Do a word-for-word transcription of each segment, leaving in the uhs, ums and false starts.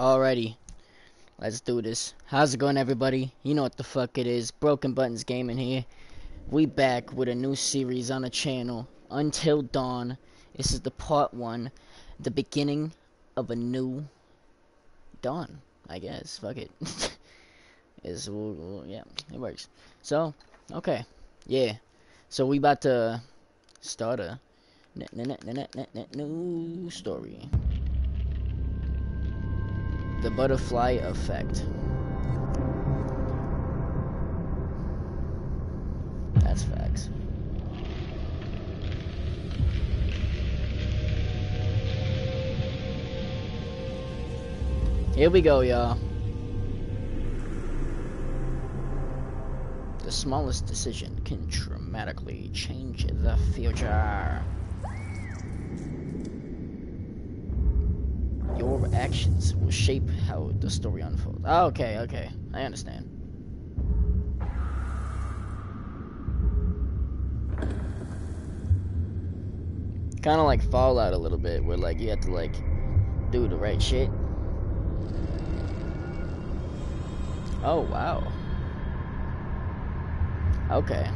Alrighty, let's do this. How's it going, everybody? You know what the fuck it is. Broken Buttons Gaming here. We back with a new series on the channel, Until Dawn. This is the part one, the beginning of a new dawn, I guess. Fuck it. It's, yeah, it works. So, okay, yeah. So we about to start a new story. The butterfly effect. That's facts. Here we go, y'all. The smallest decision can dramatically change the future. Your actions will shape how the story unfolds. Oh, okay, okay. I understand. Kind of like Fallout a little bit, where like you have to like do the right shit. Oh, wow. Okay.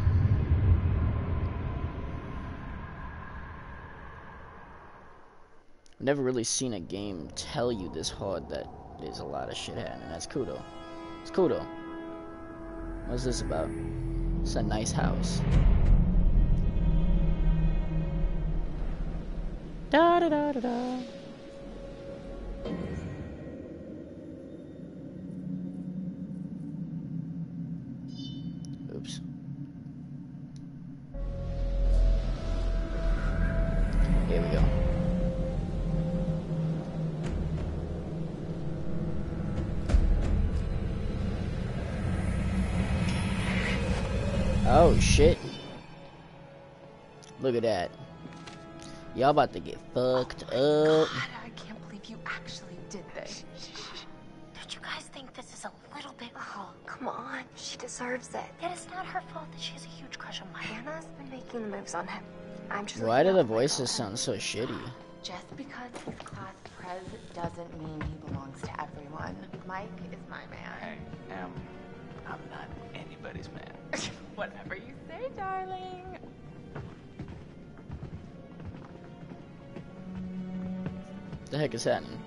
Never really seen a game tell you this hard that there's a lot of shit happening. That's cool though. It's cool though. What's this about? It's a nice house. Da da da da da. Oops. Here we go. Oh shit. Look at that. Y'all about to get fucked up. Oh my God, I can't believe you actually did this. Shh, shh, shh. Don't you guys think this is a little bit cruel? Oh, come on. She deserves it. It is not her fault that she has a huge crush on Mike. Hannah's been making the moves on him. I'm just Why do the voices sound so shitty? Just because he's class prez doesn't mean he belongs to everyone. Mike is my man. I am. I'm not anybody's man. Whatever you say, darling. The heck is happening?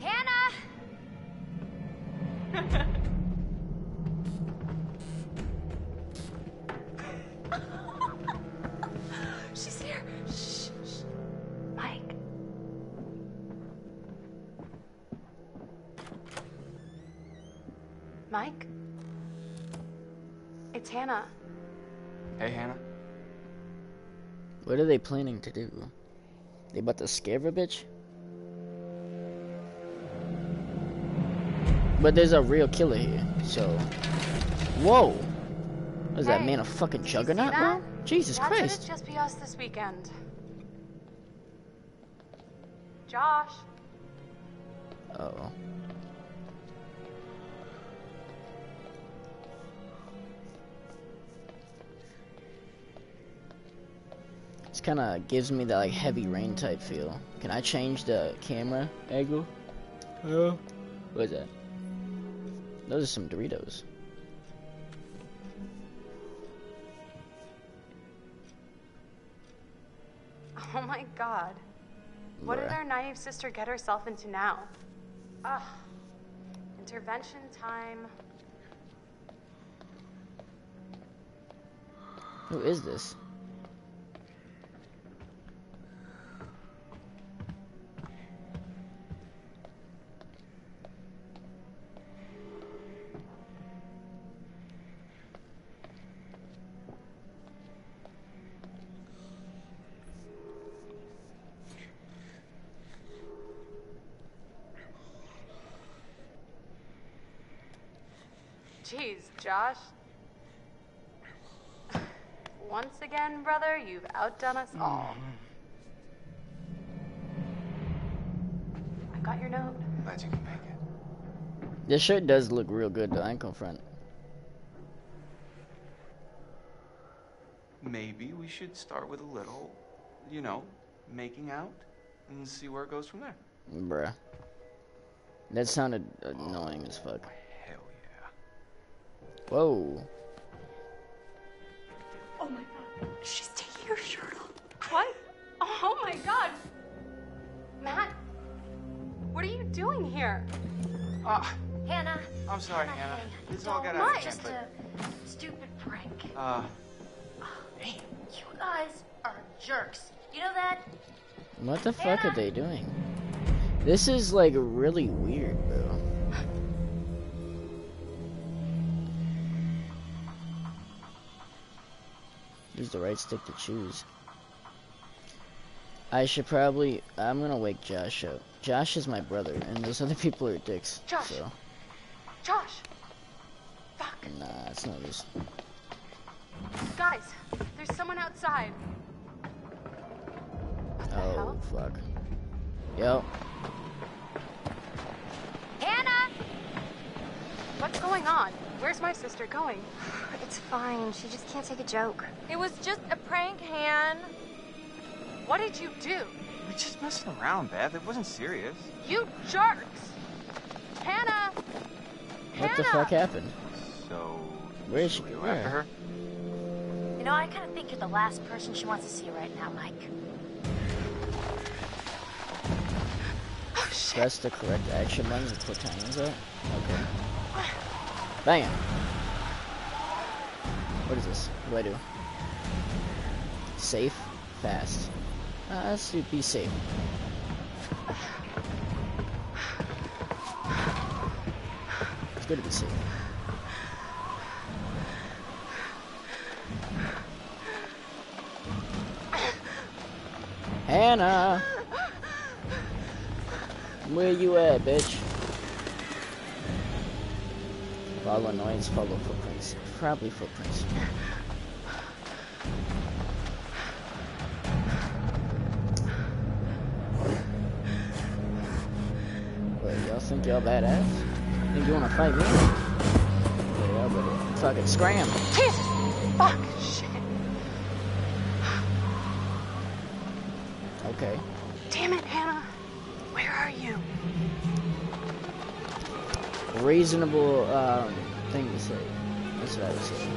Hannah! She's here. Shh, shh. Mike. Mike? It's Hannah. Hey, Hannah. What are they planning to do? They about to scare her, bitch? But there's a real killer here, so... Whoa! What is hey, that man, a fucking juggernaut, bro? Jesus That's Christ! It just be us this weekend. Josh! Uh-oh. This kind of gives me that like Heavy Rain type feel. Can I change the camera angle? Hello? What is that? Those are some Doritos. Oh my God. What Where? did our naive sister get herself into now? Ugh. Intervention time. Who is this? Jeez, Josh. Once again, brother, you've outdone us all. I got your note. Glad you can make it. This shirt does look real good, though. I ain't confront. maybe we should start with a little, you know, making out and see where it goes from there. Bruh. That sounded annoying oh, as fuck. Hell yeah. Whoa. Oh my god. She's taking her shirt off. What? Oh my god. Matt, what are you doing here? Ah. Uh, Hannah. I'm sorry, Hannah. Hannah. This all got out of hand, but... just a stupid prank. Uh. Hey. You guys are jerks. You know that? What the Hannah? fuck are they doing? This is like really weird, bro. Use the right stick to choose. I should probably. I'm gonna wake Josh up. Josh is my brother, and those other people are dicks. Josh. So. Josh. Fuck. Nah, it's not this. Guys, there's someone outside. What the oh hell? fuck. Yo. Hannah. What's going on? Where's my sister going? It's fine. She just can't take a joke. It was just a prank, Han. What did you do? We're just messing around, Beth. It wasn't serious. You jerks! Hannah! What Hannah! the fuck happened? So... Where is she going after her? You know, I kind of think you're the last person she wants to see right now, Mike. Oh, shit. That's the correct action button. That's what time is it? Okay. Bam! What is this? What do I do? Safe? Fast. Uh, let's do, be safe. It's good to be safe. Hannah! Where you at, bitch? Follow noise, follow footprints. Probably footprints. Think y'all badass? Think you wanna fight me? Yeah, but fucking scram! Jesus! Fuck! Shit! Okay. Damn it, Hannah! Where are you? Reasonable um, thing to say. That's what I was saying.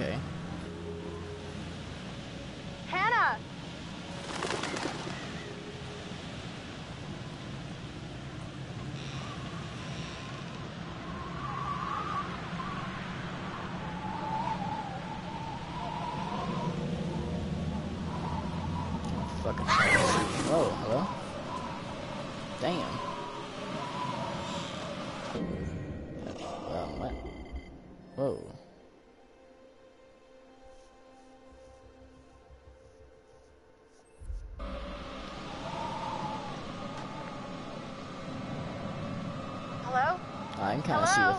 Okay. Hannah! Fucking oh, hello? Damn.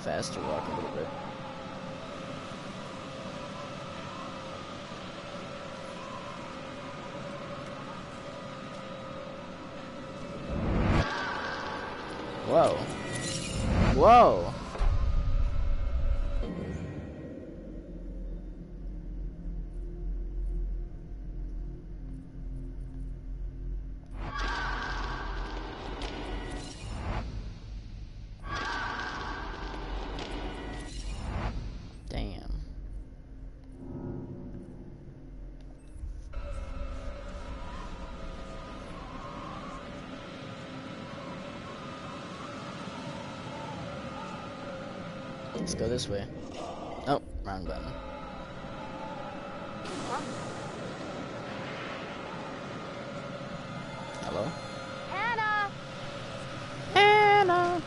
Faster walk a little bit. Whoa. Whoa. Let's go this way. Oh, wrong button. Huh? Hello? Hannah! Hannah!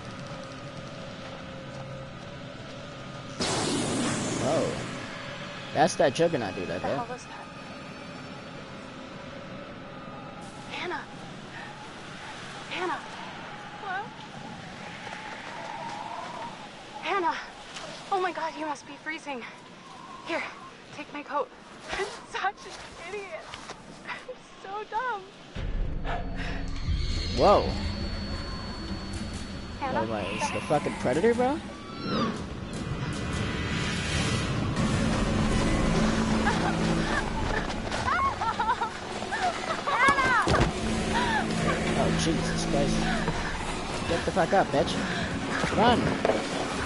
Oh. That's that juggernaut dude, I bet. Hannah! Hannah! Hello? Hannah! Oh my god, you must be freezing. Here, take my coat. I'm such an idiot. I'm so dumb. Whoa. Oh my, is the fucking predator, bro? Oh, Jesus Christ. Get the fuck up, bitch. Run.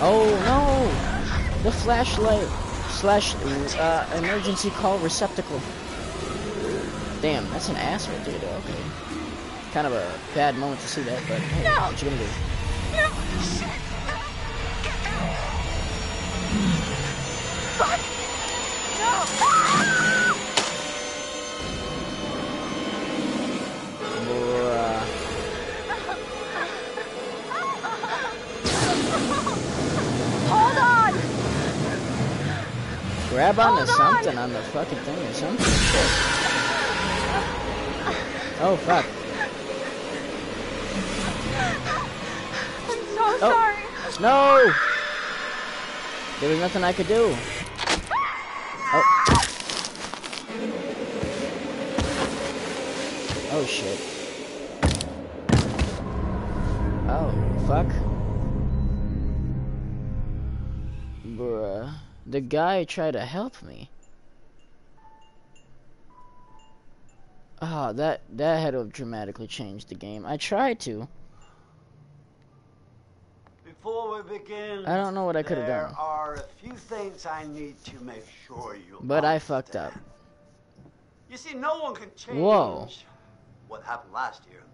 Oh, no. The flashlight slash uh, emergency call receptacle. Damn, that's an ass right there, though. Okay. Kind of a bad moment to see that, but hey, no. What you gonna do? No, shit. Get down. Fuck. No. Ah! Bruh. Hold on. Grab onto something on the fucking thing or something. Oh, fuck. Oh, sorry. No! There was nothing I could do. Oh. Oh, shit. Oh, fuck. Bruh. The guy tried to help me. Oh, that, that had to have dramatically changed the game. I tried to. Before we begin, I don't know what I could have done. There are a few things I need to make sure you. But understand. I fucked up. You see, no one can change Whoa. what happened last year.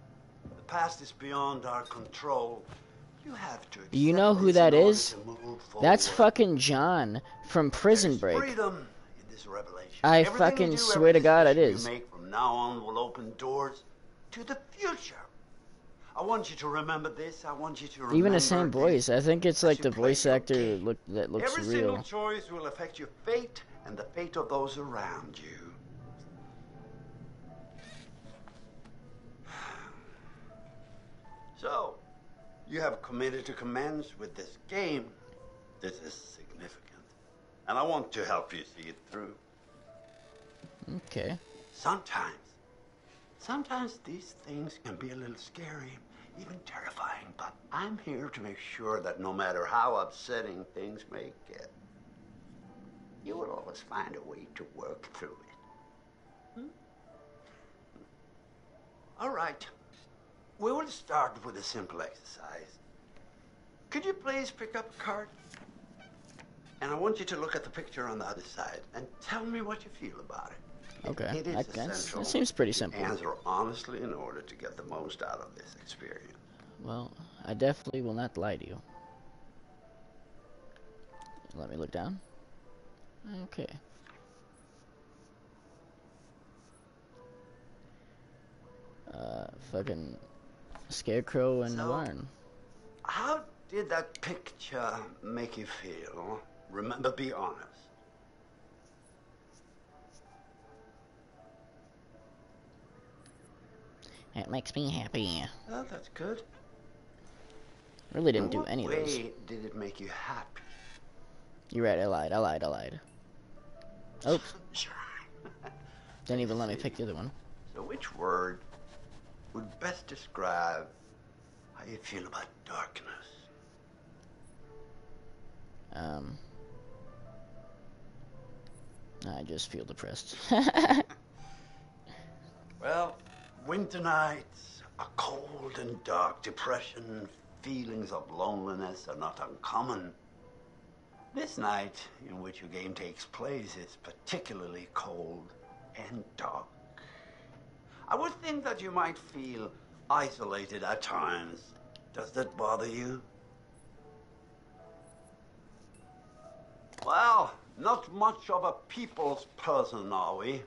The past is beyond our control. You have to. Do you know who that is? That's fucking John from Prison Break. Freedom in this revelation. I everything fucking do, swear to God, it is. You make from now on will open doors to the future. I want you to remember this. I want you to remember Even the same voice. I think it's like the voice actor look, that looks real. Every single choice will affect your fate and the fate of those around you. So, you have committed to commence with this game. This is significant. And I want to help you see it through. Okay. Sometimes. Sometimes these things can be a little scary, even terrifying, but I'm here to make sure that no matter how upsetting things may get, you will always find a way to work through it. Hmm? All right. We will start with a simple exercise. Could you please pick up a card? And I want you to look at the picture on the other side and tell me what you feel about it. Okay, I guess that seems pretty simple. Answer honestly in order to get the most out of this experience. Well, I definitely will not lie to you. Let me look down. Okay. Uh, fucking Scarecrow and so, Warren. How did that picture make you feel? Remember, be honest. It makes me happy. Oh, that's good. Really didn't do any of those. In what way did it make you happy? You're right, I lied, I lied, I lied. Oh. Didn't even let me pick the other one. So which word would best describe how you feel about darkness? Um. I just feel depressed. Well... Winter nights are cold and dark. Depression, feelings of loneliness are not uncommon. This night in which your game takes place is particularly cold and dark. I would think that you might feel isolated at times. Does that bother you? Well, not much of a people's person, are we?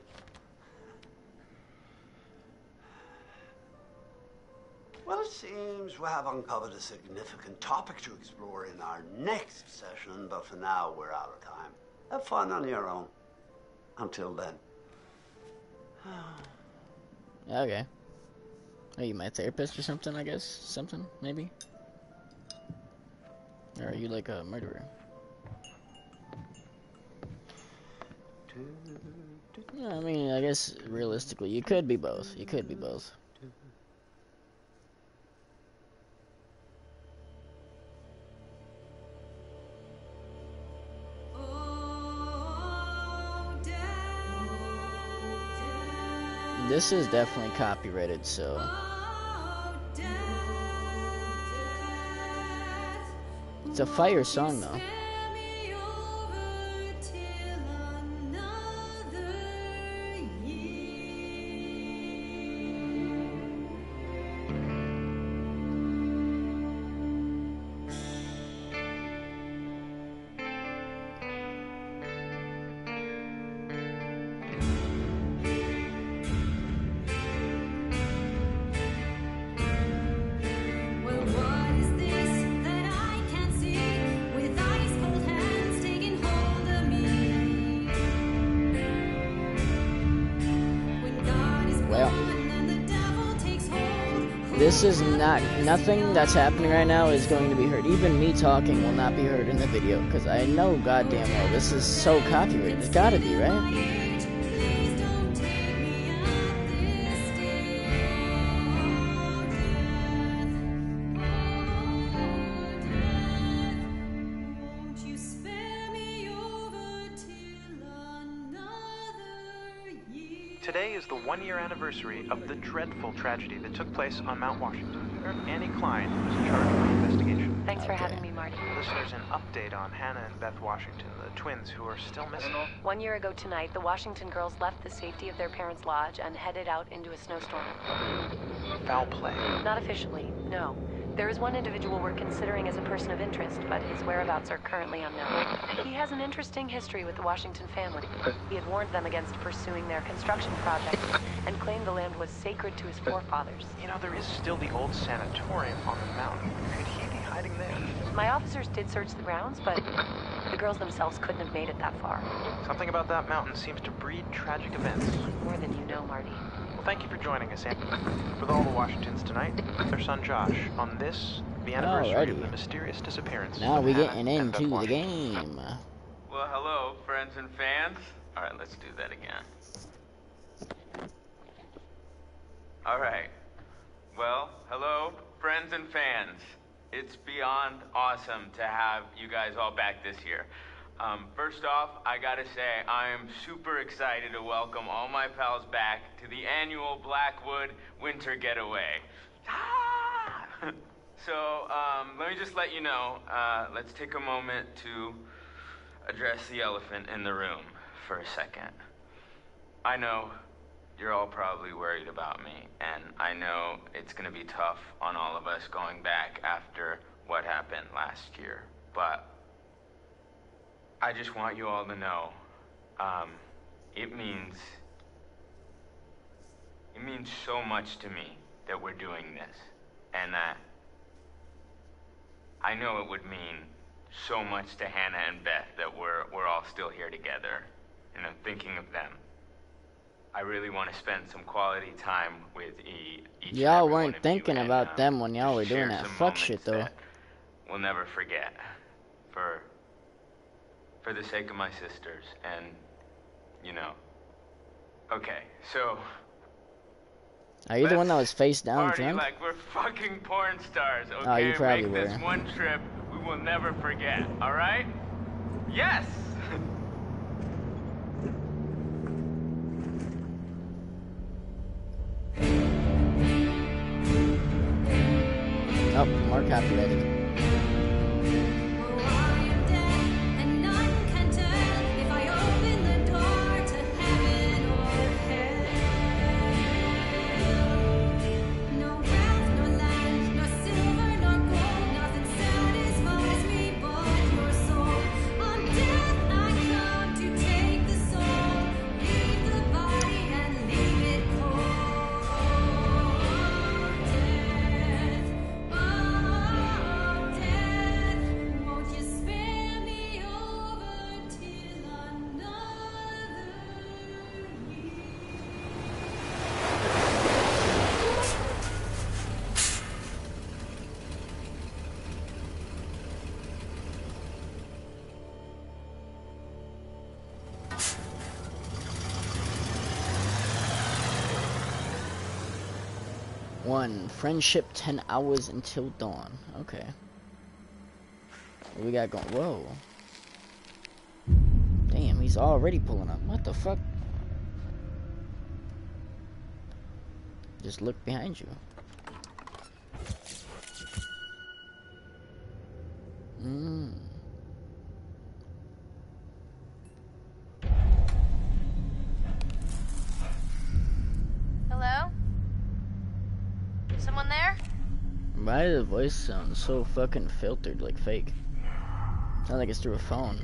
Well, it seems we have uncovered a significant topic to explore in our next session, but for now, we're out of time. Have fun on your own. Until then. Okay. Are you my therapist or something, I guess? Something, maybe? Or are you like a murderer? Yeah, I mean, I guess realistically, you could be both. You could be both. This is definitely copyrighted, so. It's a fire song, though. This is not, nothing that's happening right now is going to be heard. Even me talking will not be heard in the video, because I know goddamn well this is so copyrighted. It's gotta be, right? Anniversary of the dreadful tragedy that took place on Mount Washington. Annie Klein was in charge of the investigation. Thanks for having me, Marty. Listeners, an update on Hannah and Beth Washington, the twins who are still missing. One year ago tonight, the Washington girls left the safety of their parents' lodge and headed out into a snowstorm. Foul play. Not officially, no. There is one individual we're considering as a person of interest, but his whereabouts are currently unknown. He has an interesting history with the Washington family. He had warned them against pursuing their construction project and claimed the land was sacred to his forefathers. You know, there is still the old sanatorium on the mountain. Could he be hiding there? My officers did search the grounds, but the girls themselves couldn't have made it that far. Something about that mountain seems to breed tragic events. More than you know, Marty. Thank you for joining us, Andy. With all the Washingtons tonight, their son Josh, on this, the anniversary Alrighty. of the mysterious disappearance. Now we're getting into the game. Well, hello, friends and fans. Alright, let's do that again. Alright. Well, hello, friends and fans. It's beyond awesome to have you guys all back this year. Um, first off, I gotta say, I am super excited to welcome all my pals back to the annual Blackwood Winter Getaway. Ah! So, um, let me just let you know, uh, let's take a moment to address the elephant in the room for a second. I know you're all probably worried about me, and I know it's gonna be tough on all of us going back after what happened last year, but I just want you all to know, um, it means, it means so much to me that we're doing this, and that I know it would mean so much to Hannah and Beth that we're, we're all still here together, and I'm thinking of them. I really want to spend some quality time with e each Y'all weren't thinking and, about um, them when y'all were doing that fuck shit, though. We'll never forget, for... for the sake of my sisters, and, you know. Okay, so... Are you the one that was face down, Tim? Like we're fucking porn stars, okay? Oh, you probably were. Make this one trip we will never forget, alright? Yes! Oh, more copyrighted. One, friendship ten hours until dawn. Okay. What we got going? Whoa. Damn, he's already pulling up. What the fuck? Just look behind you. Mm. Hello? Someone there? Why does the voice sound so fucking filtered, like fake? Sounds like it's through a phone.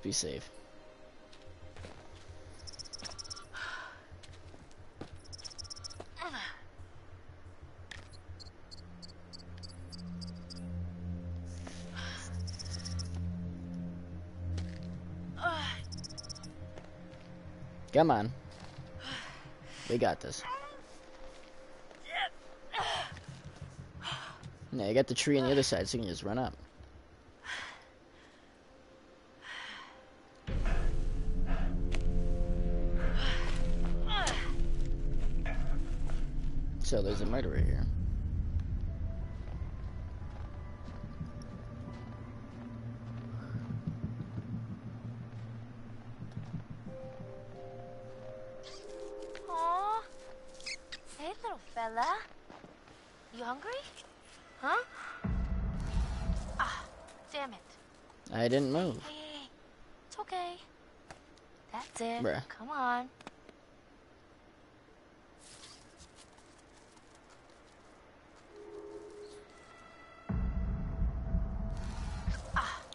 Be safe. Come on. We got this. Now you got the tree on the other side, so you can just run up. So there's a murderer here. Aww. Hey, little fella. You hungry? Huh? Ah, damn it. I didn't move. Hey, hey, hey. It's okay. That's it. Bruh. Come on.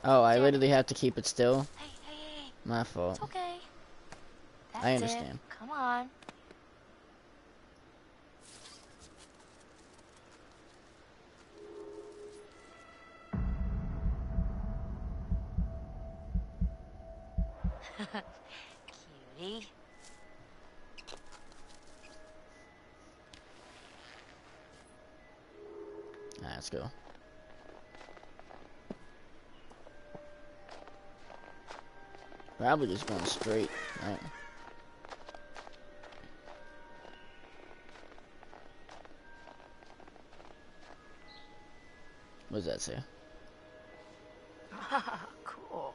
Oh, I literally have to keep it still? Hey, hey, hey. My fault. It's okay. That's I understand. It. Come on. Cutie. All right, let's go. Probably just going straight, right? What does that say? Cool.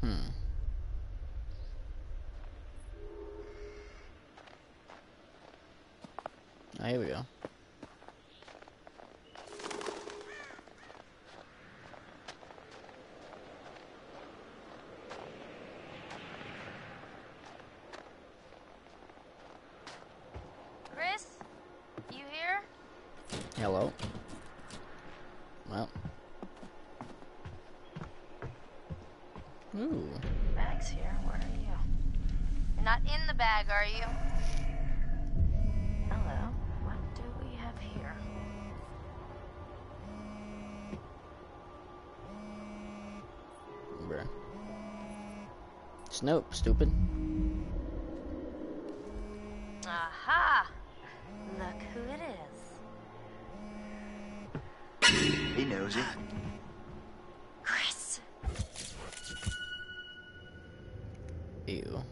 Hmm. Here we go. Chris, you here? Hello. Well. Ooh. Bag's here. Where are you? You're not in the bag, are you? Nope, stupid. Aha! Look who it is. He knows it. Chris. Ew.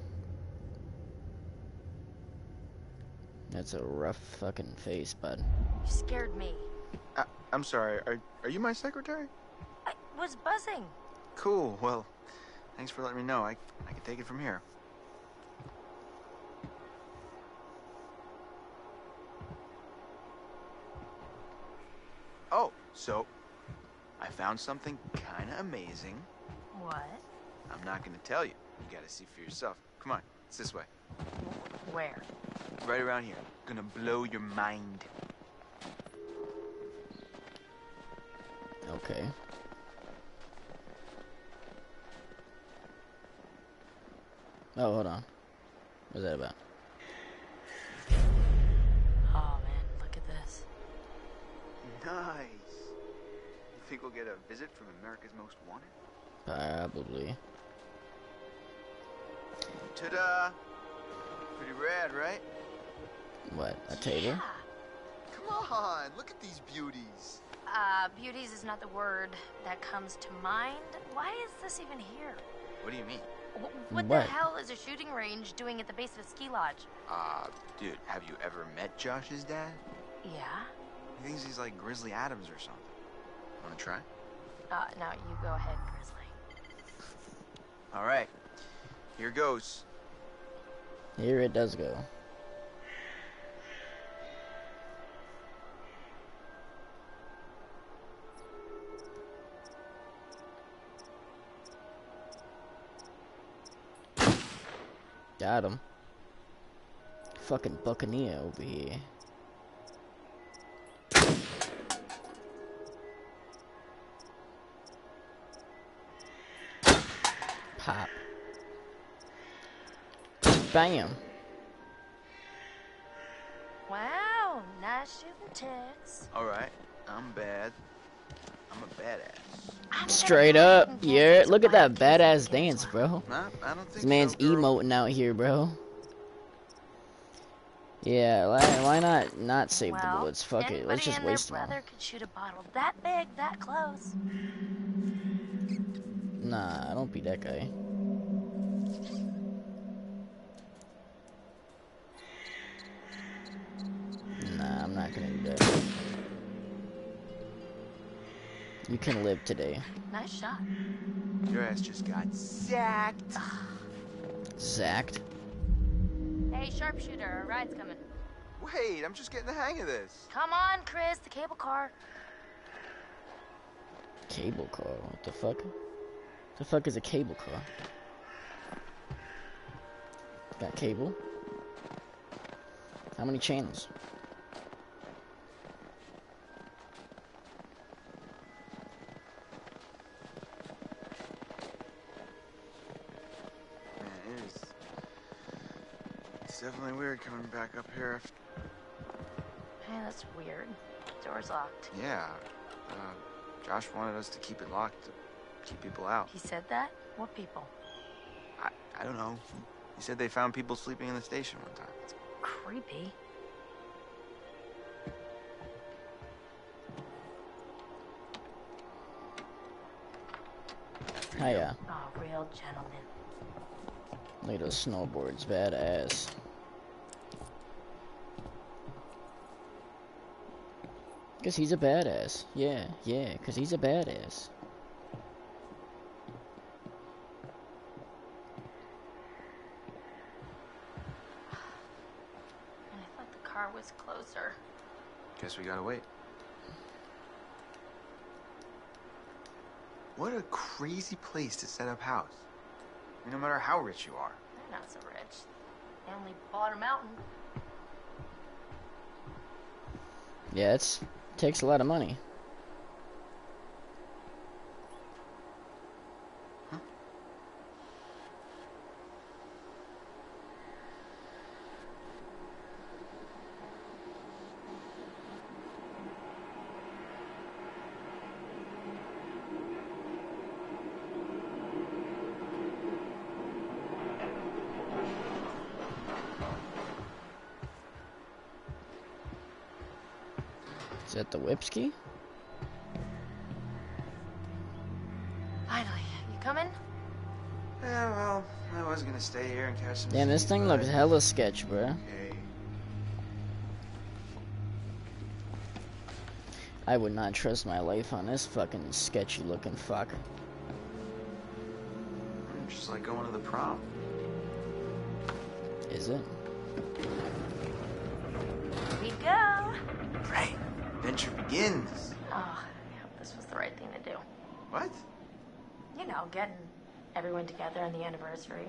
That's a rough fucking face, bud. You scared me. I, I I'm sorry, are, are you my secretary? I was buzzing. Cool, well, thanks for letting me know. I, I can take it from here. Oh, so I found something kind of amazing. What? I'm not going to tell you. You got to see for yourself. Come on, it's this way. Where? Right around here. Gonna blow your mind. Okay. Oh, hold on. What's that about? Oh, man, look at this. Nice. You think we'll get a visit from America's Most Wanted? Probably. Ta-da! Pretty rad, right? What, a table? Yeah. Come on, look at these beauties. Uh, beauties is not the word that comes to mind. Why is this even here? What do you mean? W what, what the hell is a shooting range doing at the base of a ski lodge? Uh, dude, have you ever met Josh's dad? Yeah. He thinks he's like Grizzly Adams or something. Wanna try? Uh, no, you go ahead, Grizzly. Alright, here goes. Here it does go. Got him. Fucking Buccaneer over here. Pop. Bam. Wow, nice shooting, Tex. Alright, I'm bad. I'm a badass. Straight up, yeah. Look at that badass dance, bro. Nah, I don't think this man's so, emoting out here, bro. Yeah, why, why not not save well, the bullets? Fuck it, let's just waste them. Brother could shoot a bottle that big, that close. Nah, don't be that guy. Nah, I'm not gonna do that. You can live today. Nice shot. Your ass just got zacked. Zacked? Hey, sharpshooter, a ride's coming. Wait, I'm just getting the hang of this. Come on, Chris, the cable car. Cable car? What the fuck? The fuck is a cable car? Got cable? How many channels? Definitely weird coming back up here. Hey, that's weird. The door's locked. Yeah. Uh, Josh wanted us to keep it locked to keep people out. He said that? What people? I, I don't know. He said they found people sleeping in the station one time. It's creepy. Hiya. Oh, real gentleman. Look at those snowboards. Badass. Cause he's a badass. Yeah, yeah, cause he's a badass. And I thought the car was closer. Guess we gotta wait. What a crazy place to set up house. I mean, no matter how rich you are. They're not so rich. They only bought a mountain. Yeah, it's... takes a lot of money. Huh? Is that the whipski? Finally, you coming? Yeah, well, I was gonna stay here and catch some. Damn, this thing looks hella sketch, bro. Okay. I would not trust my life on this fucking sketchy looking fuck. Just like going to the prom. Is it? Here we go. Right. Adventure begins. Oh, I hope this was the right thing to do. What? You know, getting everyone together on the anniversary.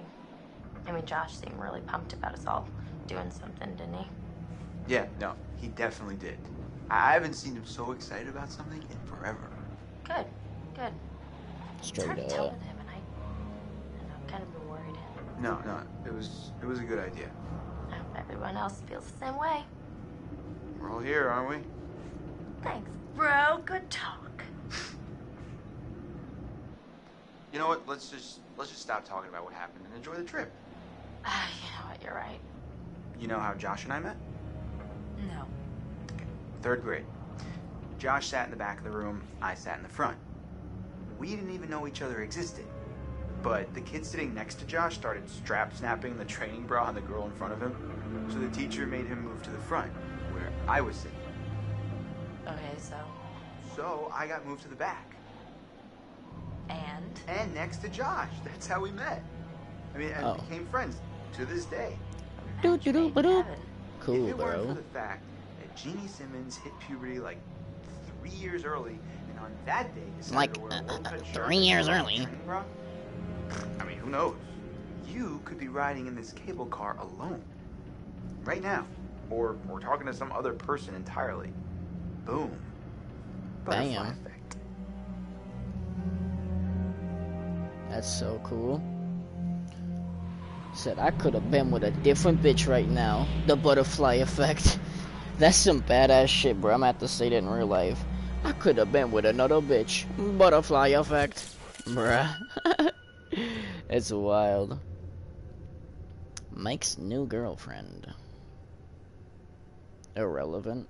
I mean, Josh seemed really pumped about us all doing something, didn't he? Yeah, no, he definitely did. I haven't seen him so excited about something in forever. Good, good. Straight up. It's hard to tell with him, and I, I don't know, I'm kind of been worried. No, no, it was, it was a good idea. I hope everyone else feels the same way. We're all here, aren't we? Thanks, bro. Good talk. You know what? Let's just let's just stop talking about what happened and enjoy the trip. Ah, uh, you know what? You're right. You know how Josh and I met? No. Third grade. Josh sat in the back of the room, I sat in the front. We didn't even know each other existed. But the kid sitting next to Josh started strap snapping the training bra on the girl in front of him, so the teacher made him move to the front, where I was sitting. Okay, so? So I got moved to the back. And? And next to Josh. That's how we met. I mean, and oh. became friends to this day. Do do do do. Cool, bro. If it weren't for the fact that Jeannie Simmons hit puberty like three years early, and on that day, like to wear a uh, uh, three years early. Bra, I mean, who knows? You could be riding in this cable car alone, right now, or or talking to some other person entirely. Boom. Butterfly effect. That's so cool. Said I could have been with a different bitch right now. The butterfly effect. That's some badass shit, bro. I'm gonna have to say that in real life. I could have been with another bitch. Butterfly effect. Bruh. It's wild. Mike's new girlfriend. Irrelevant.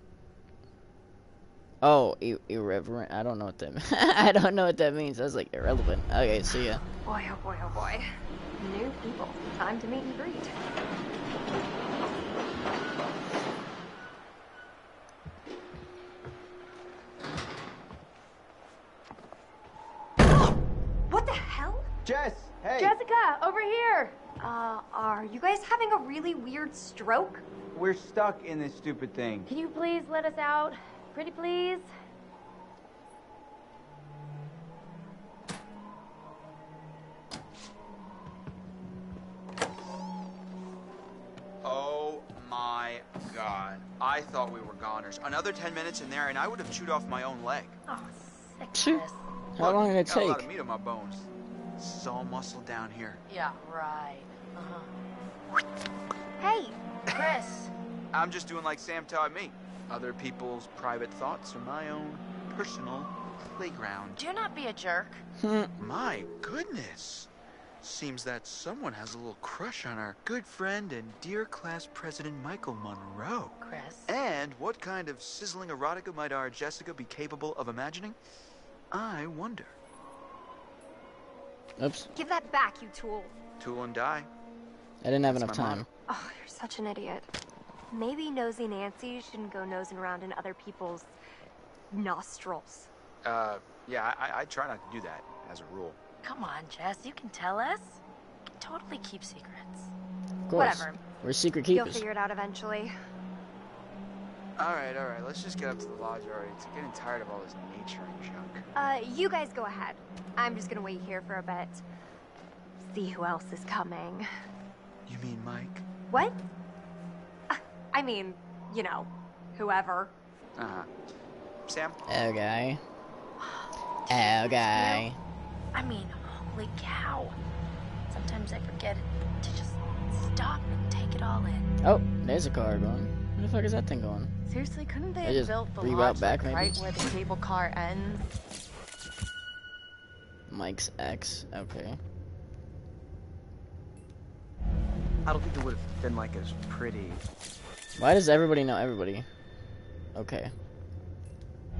Oh, ir irreverent. I don't know what that means. I don't know what that means. I was like, irrelevant. Okay, see ya. Boy, oh boy, oh boy. New people. Time to meet and greet. What the hell? Jess, hey. Jessica, over here. Uh, are you guys having a really weird stroke? We're stuck in this stupid thing. Can you please let us out? Pretty please. Oh my god. I thought we were goners. Another ten minutes in there and I would have chewed off my own leg. Oh, sickness. How long did it take? A lot of meat on my bones. This is all muscle down here. Yeah, right. Uh-huh. Hey, Chris. I'm just doing like Sam taught me. Other people's private thoughts are my own personal playground. Do not be a jerk. My goodness. Seems that someone has a little crush on our good friend and dear class president Michael Monroe. Chris. And what kind of sizzling erotica might our Jessica be capable of imagining? I wonder. Oops. Give that back, you tool. Tool and die. I didn't have That's enough time. Mom. Oh, you're such an idiot. Maybe Nosy Nancy shouldn't go nosing around in other people's nostrils. Uh, yeah, I, I try not to do that, as a rule. Come on, Jess, you can tell us. You can totally keep secrets. Of course. Whatever. We're secret keepers. You'll figure it out eventually. Alright, alright, let's just get up to the lodge already. It's getting tired of all this nature and junk. Uh, you guys go ahead. I'm just gonna wait here for a bit. See who else is coming. You mean Mike? What? I mean, you know, whoever. Uh-huh. Sam? Okay. Okay. I mean, holy cow. Sometimes I forget to just stop and take it all in. Oh, there's a car going. Where the fuck is that thing going? Seriously, couldn't they have built the lodge back, like, right where the cable car ends? Mike's ex. Okay. I don't think it would have been, like, as pretty. Why does everybody know everybody? Okay.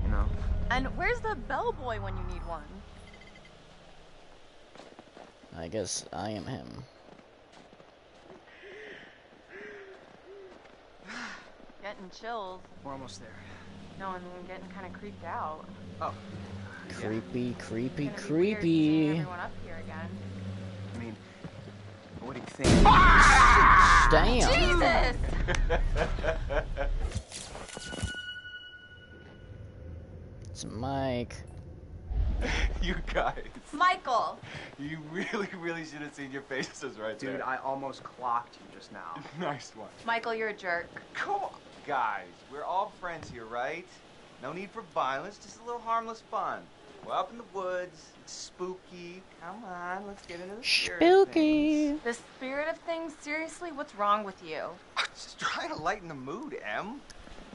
You know. And where's the bellboy when you need one? I guess I am him. Getting chills. We're almost there. No, I mean, I'm getting kind of creeped out. Oh. Creepy, yeah. creepy, it's creepy. Weird everyone up here again. I mean, what do you think? Ah! Damn. Jesus. It's Mike. You guys. Michael. You really, really should have seen your faces right Dude, there. Dude, I almost clocked you just now. Nice one. Michael, you're a jerk. Come on. Guys, we're all friends here, right? No need for violence, just a little harmless fun. We're up in the woods, it's spooky. Come on, let's get into the spirit spooky. Of things. The spirit of things? Seriously, what's wrong with you? Just trying to lighten the mood, Em.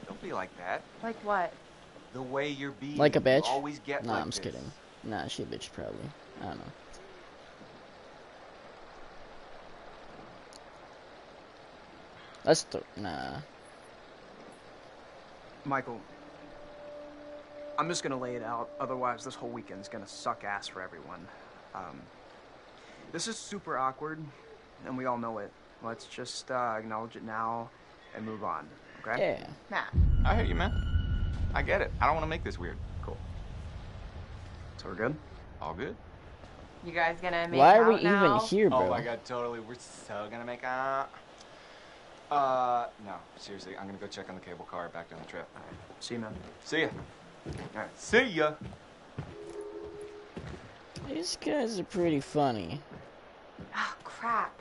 Don't be like that. Like what? The way you're being. Like a bitch? Always get nah, like I'm just this. kidding. Nah, she a bitch probably. I don't know. That's th nah. Michael, I'm just gonna lay it out, otherwise this whole weekend's gonna suck ass for everyone. Um, this is super awkward, and we all know it. Let's just uh, acknowledge it now and move on, okay? Yeah. Nah. I hear you, man. I get it. I don't want to make this weird. Cool. So we're good? All good. You guys gonna make Why out Why are we now? even here, bro? Oh my god, totally. We're so gonna make out. Uh, no, seriously, I'm gonna go check on the cable car back down the trail. All right. See you, man. See ya. All right. See ya. These guys are pretty funny. Oh, crap.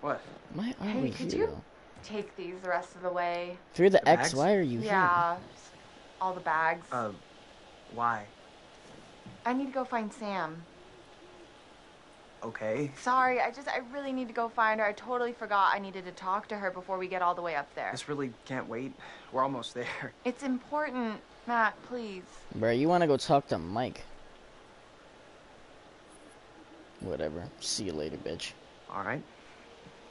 What? Why are hey, we could here? You take these the rest of the way? Through the, the X, bags? Why are you yeah, here? Yeah, all the bags. Uh, why? I need to go find Sam. Okay. Sorry, I just, I really need to go find her. I totally forgot I needed to talk to her before we get all the way up there. This really can't wait. We're almost there. It's important. Matt, please. Bro, you want to go talk to Mike? Whatever. See you later, bitch. Alright.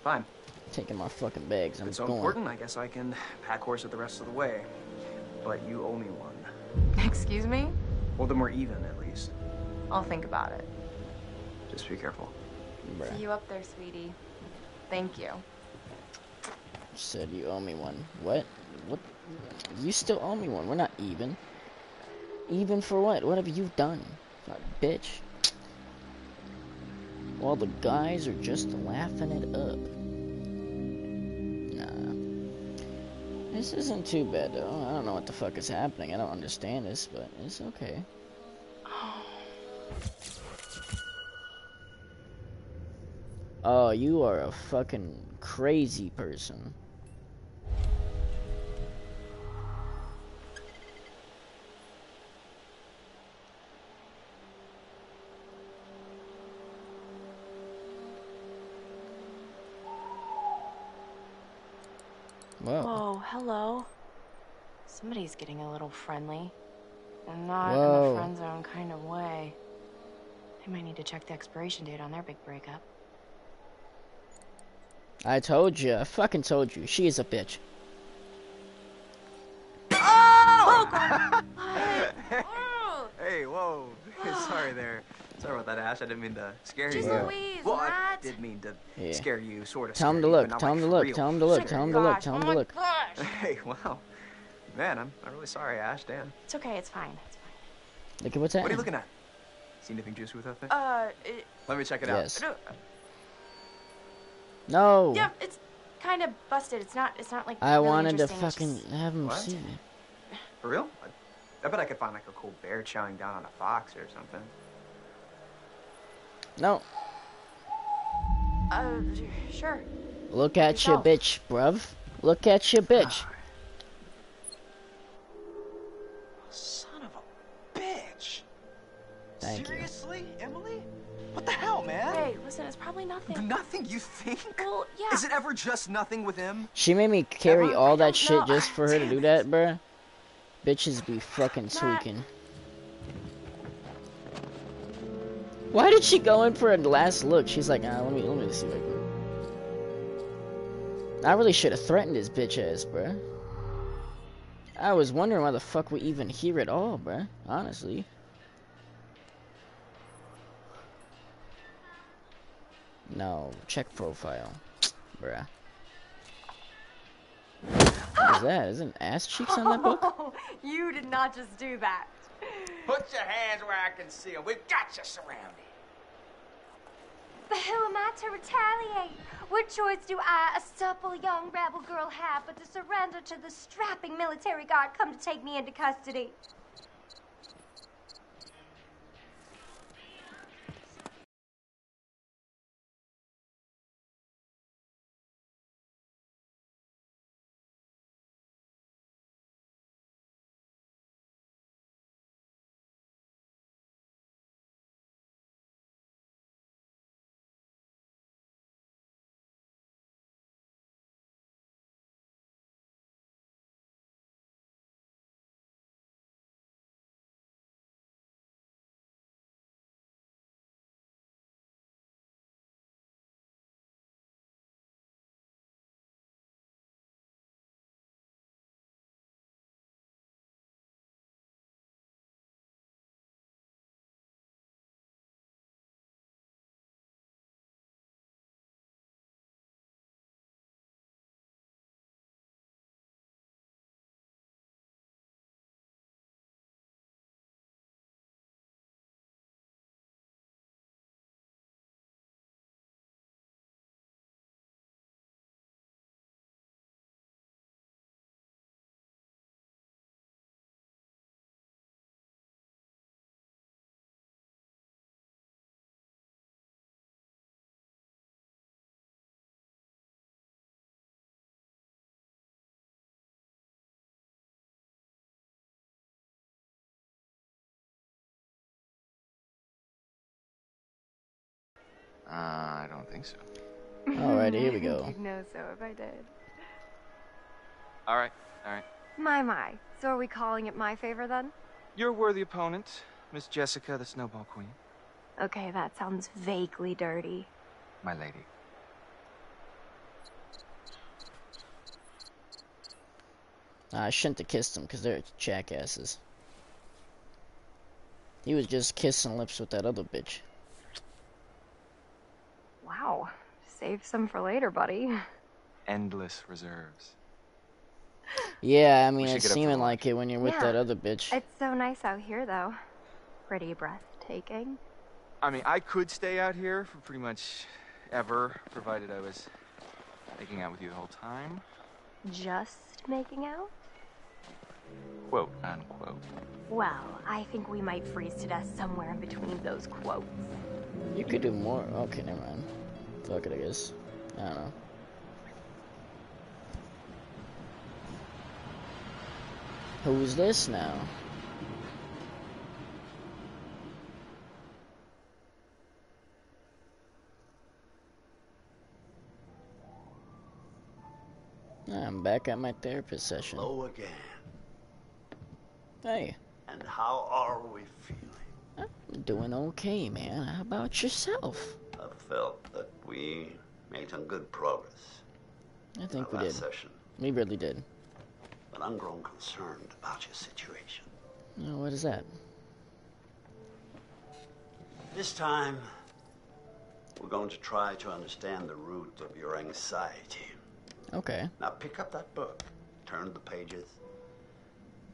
Fine. Taking my fucking bags. I'm going. It's so important, I guess I can pack horse it the rest of the way. But you owe me one. Excuse me? Well, then we're even, at least. I'll think about it. Just be careful. Bruh. See you up there, sweetie. Thank you. Said you owe me one. What? What? You still owe me one. We're not even. Even for what? What have you done? Fuck, bitch. Well, the guys are just laughing it up. Nah. This isn't too bad, though. I don't know what the fuck is happening. I don't understand this, but it's okay. Oh, you are a fucking crazy person. Whoa. Whoa, hello. Somebody's getting a little friendly. And not Whoa. in a friend zone kind of way. They might need to check the expiration date on their big breakup. I told you. I fucking told you. She is a bitch. Oh! Oh hey, whoa. Sorry there. Sorry about that, Ash. I didn't mean to scare Jeez you. Louise, well, I did mean to yeah. scare you, sort of. Tell him to look. Tell him to look. Tell him to look. Tell him to look. Tell him to look. Hey, wow. Man, I'm, I'm really sorry, Ash. Damn. It's okay. It's fine. It's fine. Look at what's happening. What are you looking at? See anything juicy with that thing? Uh, it, Let me check it yes. out. No. Yep, yeah, it's kind of busted. It's not. It's not like. I really wanted to fucking just... have him what? see it. For real? I, I bet I could find like a cool bear chowing down on a fox or something. No. Uh, sure. Look at Yourself. your bitch, bruv. Look at your bitch. Son of a bitch. Thank Seriously, you. Emily? What the hell, man? Hey, listen, it's probably nothing. Nothing, you think? Well, yeah. Is it ever just nothing with him? She made me carry Emma, all that shit know. just for her Damn to do it. that, bruh. Bitches be fucking tweaking. Why did she go in for a last look? She's like, ah, let me, let me see what I can. I really should have threatened his bitch ass, bruh. I was wondering why the fuck we even here at all, bruh. Honestly. No, check profile, bruh. is that? Isn't ass cheeks on that book? Oh, you did not just do that. Put your hands where I can see them. We've got you surrounded. But who am I to retaliate? What choice do I, a supple young rebel girl, have but to surrender to the strapping military guard come to take me into custody? Uh, I don't think so. Alright, here we go. You'd know so if I did. Alright, alright. My, my. So are we calling it my favor then? You're a worthy opponent, Miss Jessica, the Snowball Queen. Okay, that sounds vaguely dirty. My lady. I shouldn't have kissed them, because they're jackasses. He was just kissing lips with that other bitch. Wow. Save some for later, buddy. Endless reserves. Yeah, I mean, it's seeming like it when you're with yeah. that other bitch. It's so nice out here, though. Pretty breathtaking. I mean, I could stay out here for pretty much ever, provided I was making out with you the whole time. Just making out? Quote, unquote. Well, I think we might freeze to death somewhere in between those quotes. You could do more. Okay, never mind. Fuck it, I guess. I don't know. Who's this now? I'm back at my therapist session. Hello again. Hey. And how are we feeling? I'm doing okay, man. How about yourself? I felt that we made some good progress. I think we did. Session. We really did. But I'm grown concerned about your situation. No, what is that? This time, we're going to try to understand the root of your anxiety. Okay. Now pick up that book. Turn the pages.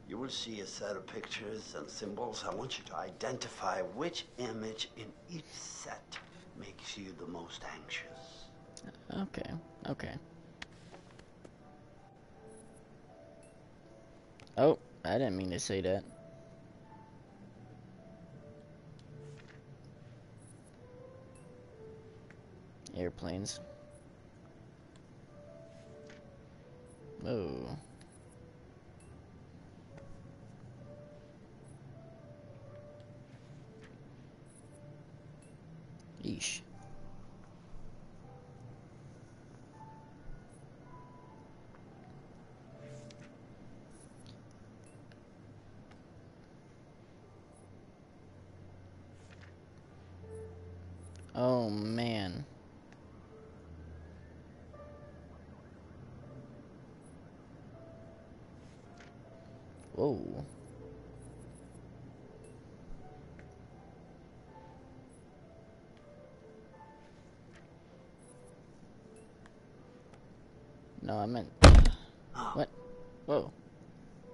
You will see a set of pictures and symbols. I want you to identify which image in each set makes you the most anxious. Okay, okay. Oh, I didn't mean to say that. Airplanes. Oh. Yeesh. Oh, man. Whoa. No, I meant... What? Whoa.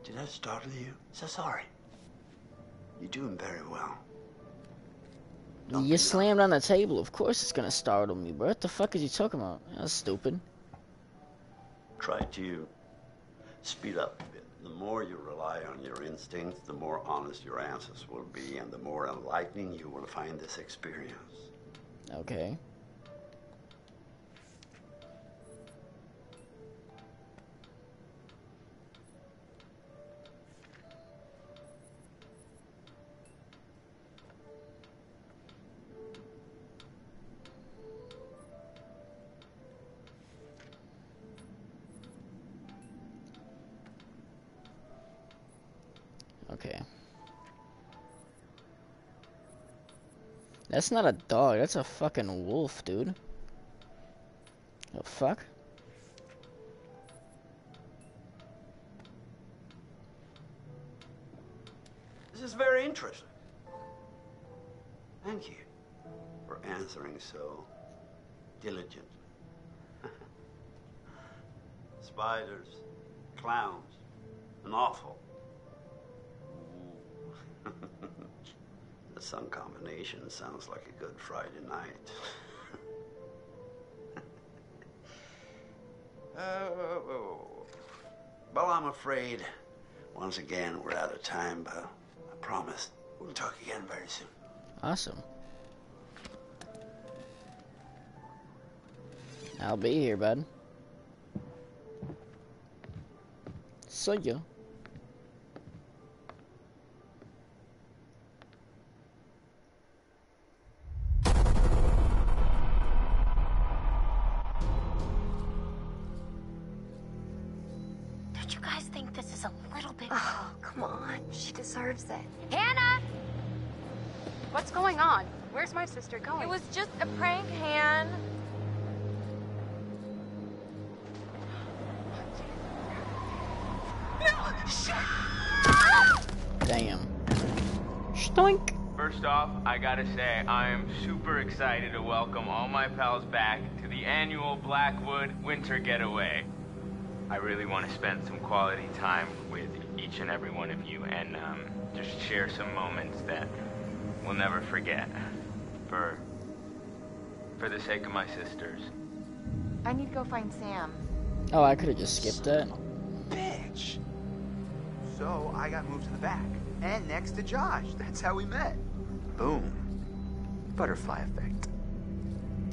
Did I startle you? So sorry. You're doing very well. Don't you slammed on the table. Of course it's gonna startle me, bro. What the fuck is you talking about? That's stupid. Try to speed up a bit. The more you rely on your instincts, the more honest your answers will be, and the more enlightening you will find this experience. Okay. Okay. That's not a dog, that's a fucking wolf, dude. The fuck? This is very interesting. Thank you for answering so diligently. Spiders, clowns, an awful. Some combination sounds like a good Friday night. Oh, well, I'm afraid once again we're out of time, but I promise we'll talk again very soon. Awesome. I'll be here, bud. See ya. It. Hannah! What's going on? Where's my sister going? It was just a prank, Han. No! Shit! Damn. Stoink. First off, I gotta say, I am super excited to welcome all my pals back to the annual Blackwood Winter Getaway. I really want to spend some quality time with each and every one of you and, um, just share some moments that we'll never forget for for the sake of my sisters. I need to go find Sam. Oh, I could have just skipped that. Bitch. So I got moved to the back and next to Josh. That's how we met. Boom. Butterfly effect.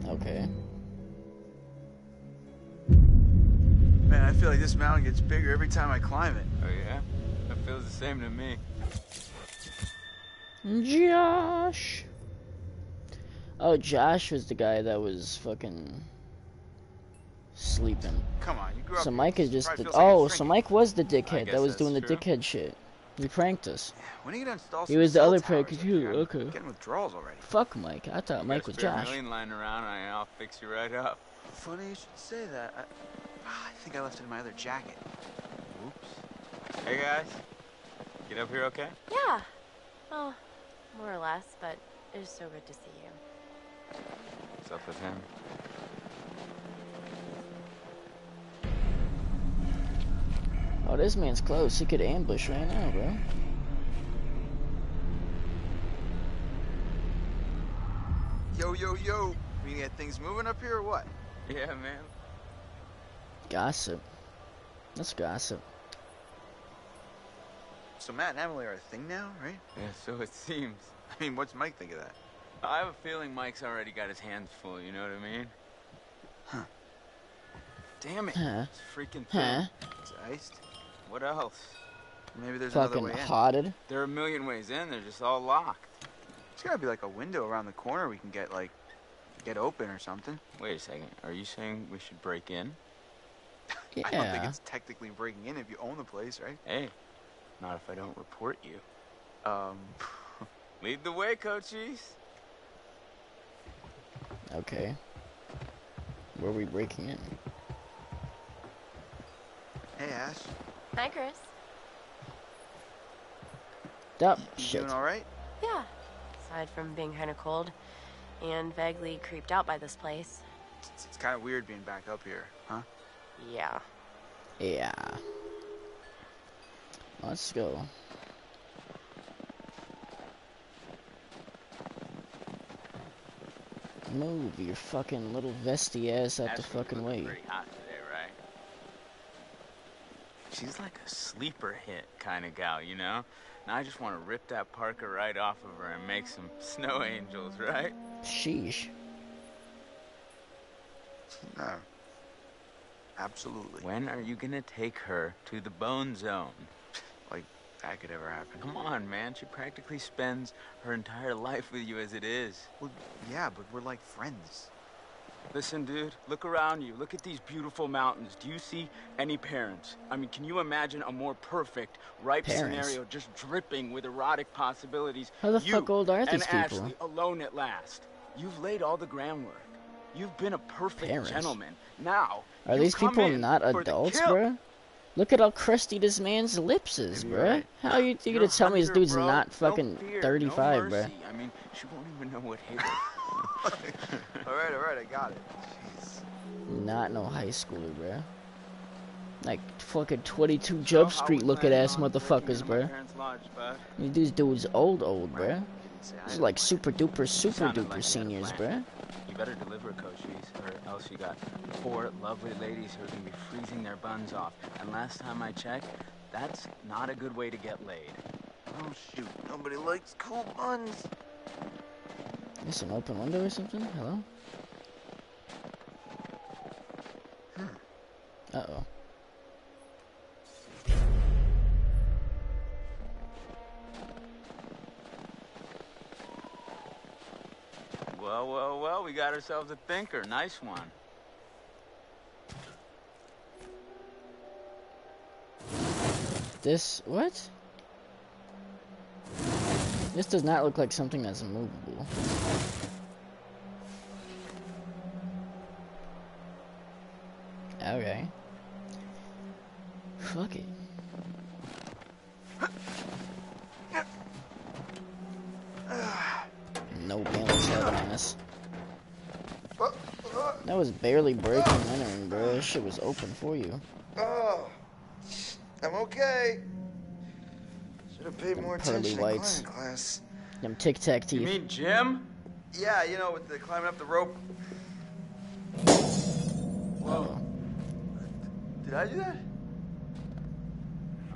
Okay. Man, I feel like this mountain gets bigger every time I climb it. Oh yeah? It feels the same to me. Josh. Oh, Josh was the guy that was fucking sleeping. Come on, you grew up. So Mike is just the, oh, so Mike was the dickhead that was doing the dickhead shit. He pranked us. When you install he was the other prank too. Okay. Getting withdrawals already. Fuck Mike. I thought Mike was Josh. Lying around, and I'll fix you right up. Funny you should say that. I, I think I left it in my other jacket. Oops. Hey guys, get up here okay? Yeah, well, more or less, but it is so good to see you. What's up with him? Oh, this man's close. He could ambush right now, bro. Yo, yo, yo. We got things moving up here or what? Yeah, man. Gossip. That's gossip. So Matt and Emily are a thing now, right? Yeah, so it seems. I mean, what's Mike think of that? I have a feeling Mike's already got his hands full, you know what I mean? Huh. Damn it. Huh. It's freaking thing. Huh. It's iced. What else? Maybe there's fucking another way hotted. In. There are a million ways in. They're just all locked. There's gotta be like a window around the corner we can get, like, get open or something. Wait a second. Are you saying we should break in? Yeah. I don't think it's technically breaking in if you own the place, right? Hey. Not if I don't report you. Um, lead the way, coaches. Okay. Where are we breaking in? Hey, Ash. Hi, Chris. Dup. Shit. Doing all right? Yeah. Aside from being kind of cold and vaguely creeped out by this place. It's, it's kind of weird being back up here, huh? Yeah. Yeah. Let's go. Move your fucking little vesty ass out the fucking way. Pretty hot today, right? She's like a sleeper hit kind of gal, you know? Now I just want to rip that Parker right off of her and make some snow angels, right? Sheesh. No. Absolutely. When are you gonna take her to the bone zone? Like that could ever happen. Come on, man. She practically spends her entire life with you as it is. Well, yeah, but we're like friends. Listen, dude, look around you. Look at these beautiful mountains. Do you see any parents? I mean, can you imagine a more perfect, ripe parents. Scenario just dripping with erotic possibilities? How the you fuck old are these people? Ashley alone at last. You've laid all the groundwork. You've been a perfect parents. Gentleman. Now, are these people not adults, bruh? Look at how crusty this man's lips is, bruh. Right. How are you, you gonna tell me this dude's bro. Not fucking no fear, thirty-five, no bruh? I mean, she won't even know what hit her. Alright, alright, I got it. Jeez. Not no high schooler, bruh. Like fucking twenty-two so Jump Street looking ass motherfuckers, bruh. Lodge, I mean, these dudes old, old, bruh. Right. This is like super duper, super duper like seniors, bruh. You better deliver, Cochise, or else you got four lovely ladies who are going to be freezing their buns off. And last time I checked, that's not a good way to get laid. Oh, shoot. Nobody likes cool buns. Is this an open window or something? Hello? Hmm. Uh-oh. Well, well, well, we got ourselves a thinker. Nice one. This, what? This does not look like something that's movable. Okay. Fuck it. That was barely breaking and entering, bro. This shit was open for you. Oh, I'm okay. Should have paid them more attention in class. Them tic tac teeth. You mean Jim? Yeah, you know, with the climbing up the rope. Whoa. Uh-oh. Did I do that?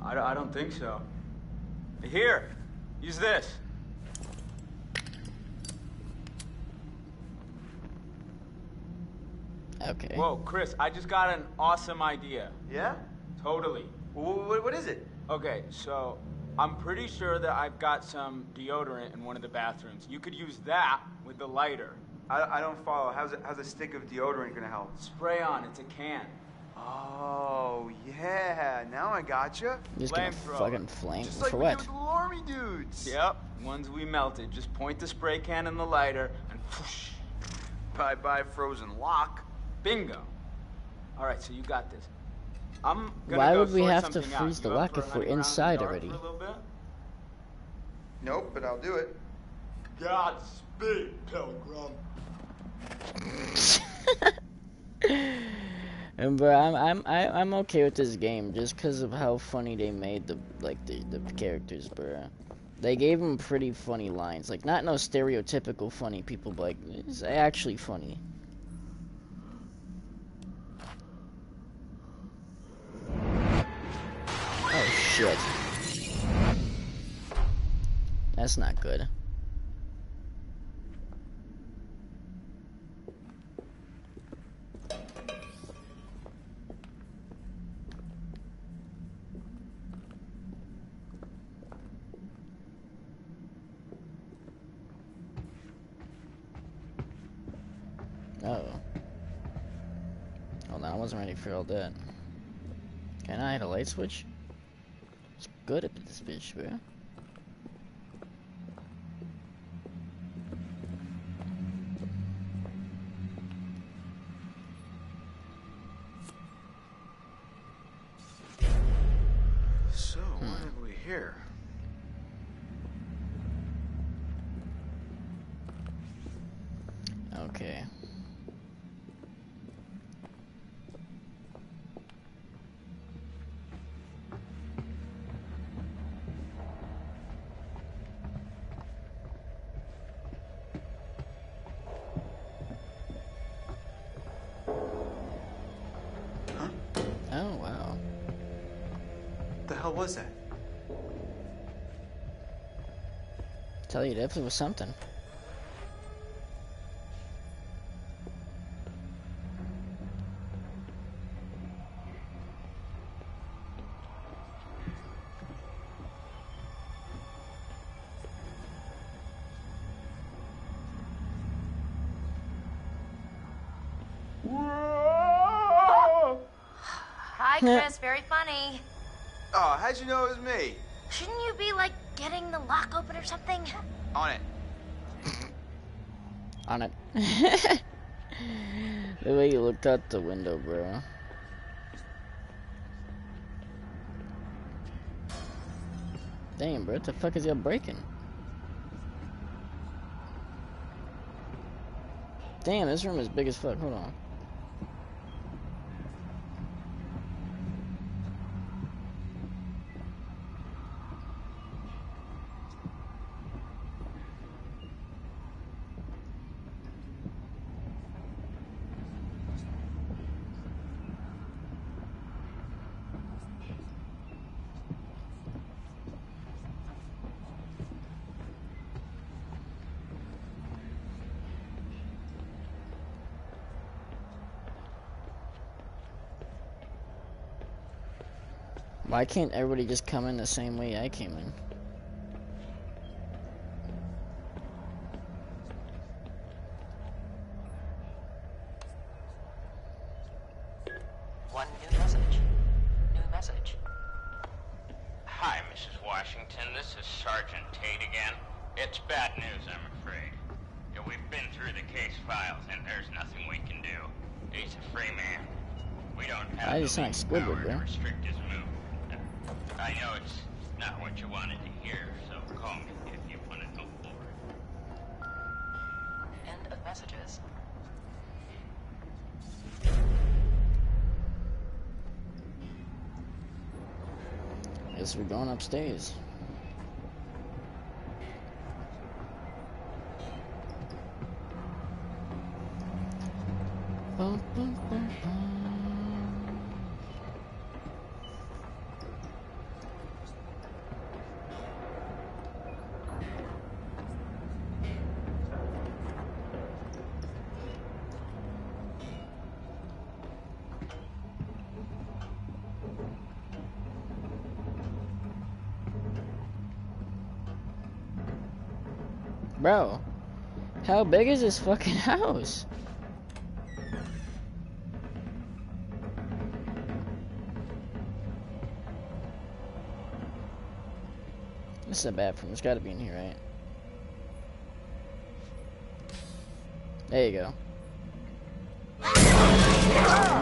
I, I don't think so. Here, use this. Okay. Whoa, Chris, I just got an awesome idea. Yeah? Totally. What, what is it? Okay, so I'm pretty sure that I've got some deodorant in one of the bathrooms. You could use that with the lighter. I, I don't follow. How's a, how's a stick of deodorant gonna help? Spray on. It's a can. Oh, yeah. Now I gotcha. Just flame throw. Fucking flame. Just like for we what? Did with the army dudes. Yep. Ones we melted. Just point the spray can in the lighter and whoosh. Bye-bye frozen lock. Bingo. All right, so you got this. I'm gonna Why go would we have to freeze out. The lock if we're inside already? Nope, but I'll do it. Godspeed, Pilgrim. And bro, I'm I'm I'm okay with this game just because of how funny they made the like the the characters, bro. They gave them pretty funny lines, like not no stereotypical funny people, but like it's actually funny. Shit. That's not good. Uh-oh. Hold on, I wasn't ready for all that. Can I hit a light switch? Good at this bitch, bro. So, hmm. Why are we here? Okay. was that? I tell you, it definitely was something. Chris, very funny. Oh, how'd you know it was me? Shouldn't you be, like, getting the lock open or something? On it. On it. The way you looked out the window, bro. Damn, bro, what the fuck is y'all breaking? Damn, this room is big as fuck. Hold on. Why can't everybody just come in the same way I came in? One new message. New message. Hi, Missus Washington. This is Sergeant Tate again. It's bad news, I'm afraid. Yeah, we've been through the case files, and there's nothing we can do. He's a free man. We don't have I just the least power to restrict his movement. I know it's not what you wanted to hear, so call me if you want to go forward. End of messages. Guess we're going upstairs. Bum, bum, bum, bum. Bro, how big is this fucking house? This is a bathroom. It's gotta be in here, right? There you go.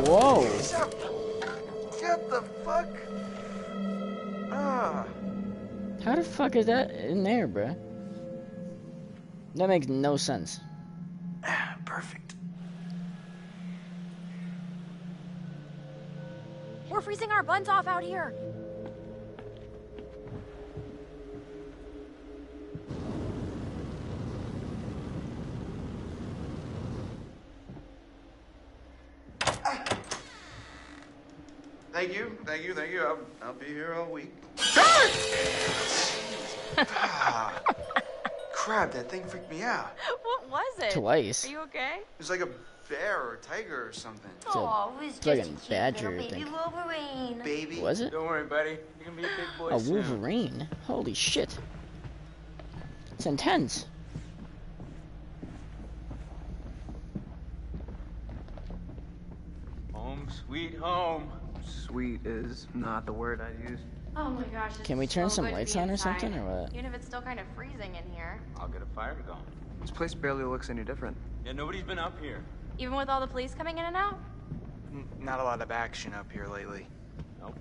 Whoa! What the fuck? Ah. How the fuck is that in there, bruh? That makes no sense. Perfect. We're freezing our buns off out here. Thank you, thank you, thank you. I'll, I'll be here all week. Ah. Crap, that thing freaked me out. What was it? Twice. Are you okay? It was like a bear or a tiger or something. Oh, it was just a badger baby thing. Wolverine. Baby. Was it? Don't worry, buddy. You're gonna be a big boy. A soon. Wolverine? Holy shit. It's intense. Home sweet home. Sweet is not the word I use. Oh my gosh, can we turn so some lights on or something, or what? Even if it's still kind of freezing in here. I'll get a fire going. This place barely looks any different. Yeah, nobody's been up here. Even with all the police coming in and out? N not a lot of action up here lately. Nope.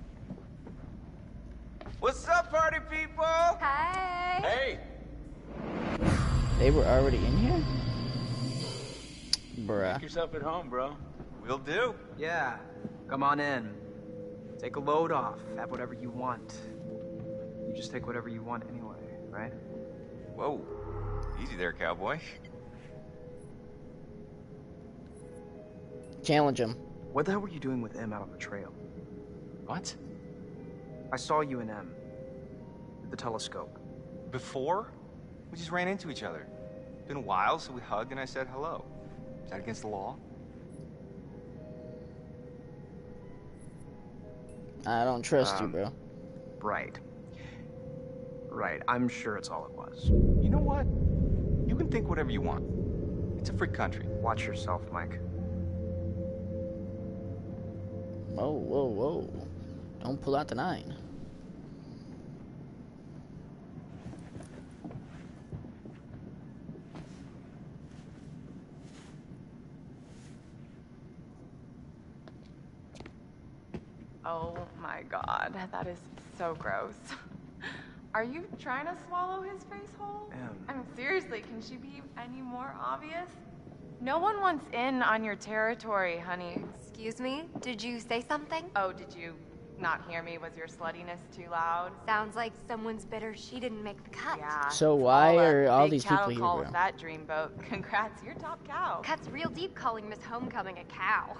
What's up, party people? Hi. Hey. They were already in here? Bruh. Make yourself at home, bro. We'll do. Yeah. Come on in. Take a load off, have whatever you want. You just take whatever you want anyway, right? Whoa. Easy there, cowboy. Challenge him. What the hell were you doing with M out on the trail? What? I saw you and Em. At the telescope. Before? We just ran into each other. It's been a while, so we hugged and I said hello. Is that against the law? I don't trust um, you, bro. Right. Right, I'm sure it's all it was. You know what? You can think whatever you want. It's a free country. Watch yourself, Mike. Whoa, whoa, whoa. Don't pull out the nine. Oh my God, that is so gross. Are you trying to swallow his face whole? Um, I mean, seriously, can she be any more obvious? No one wants in on your territory, honey. Excuse me? Did you say something? Oh, did you not hear me? Was your sluttiness too loud? Sounds like someone's bitter she didn't make the cut. Yeah. So why are all these people here, bro? With that dream boat. Congrats, you're top cow. Cuts real deep calling Miss Homecoming a cow.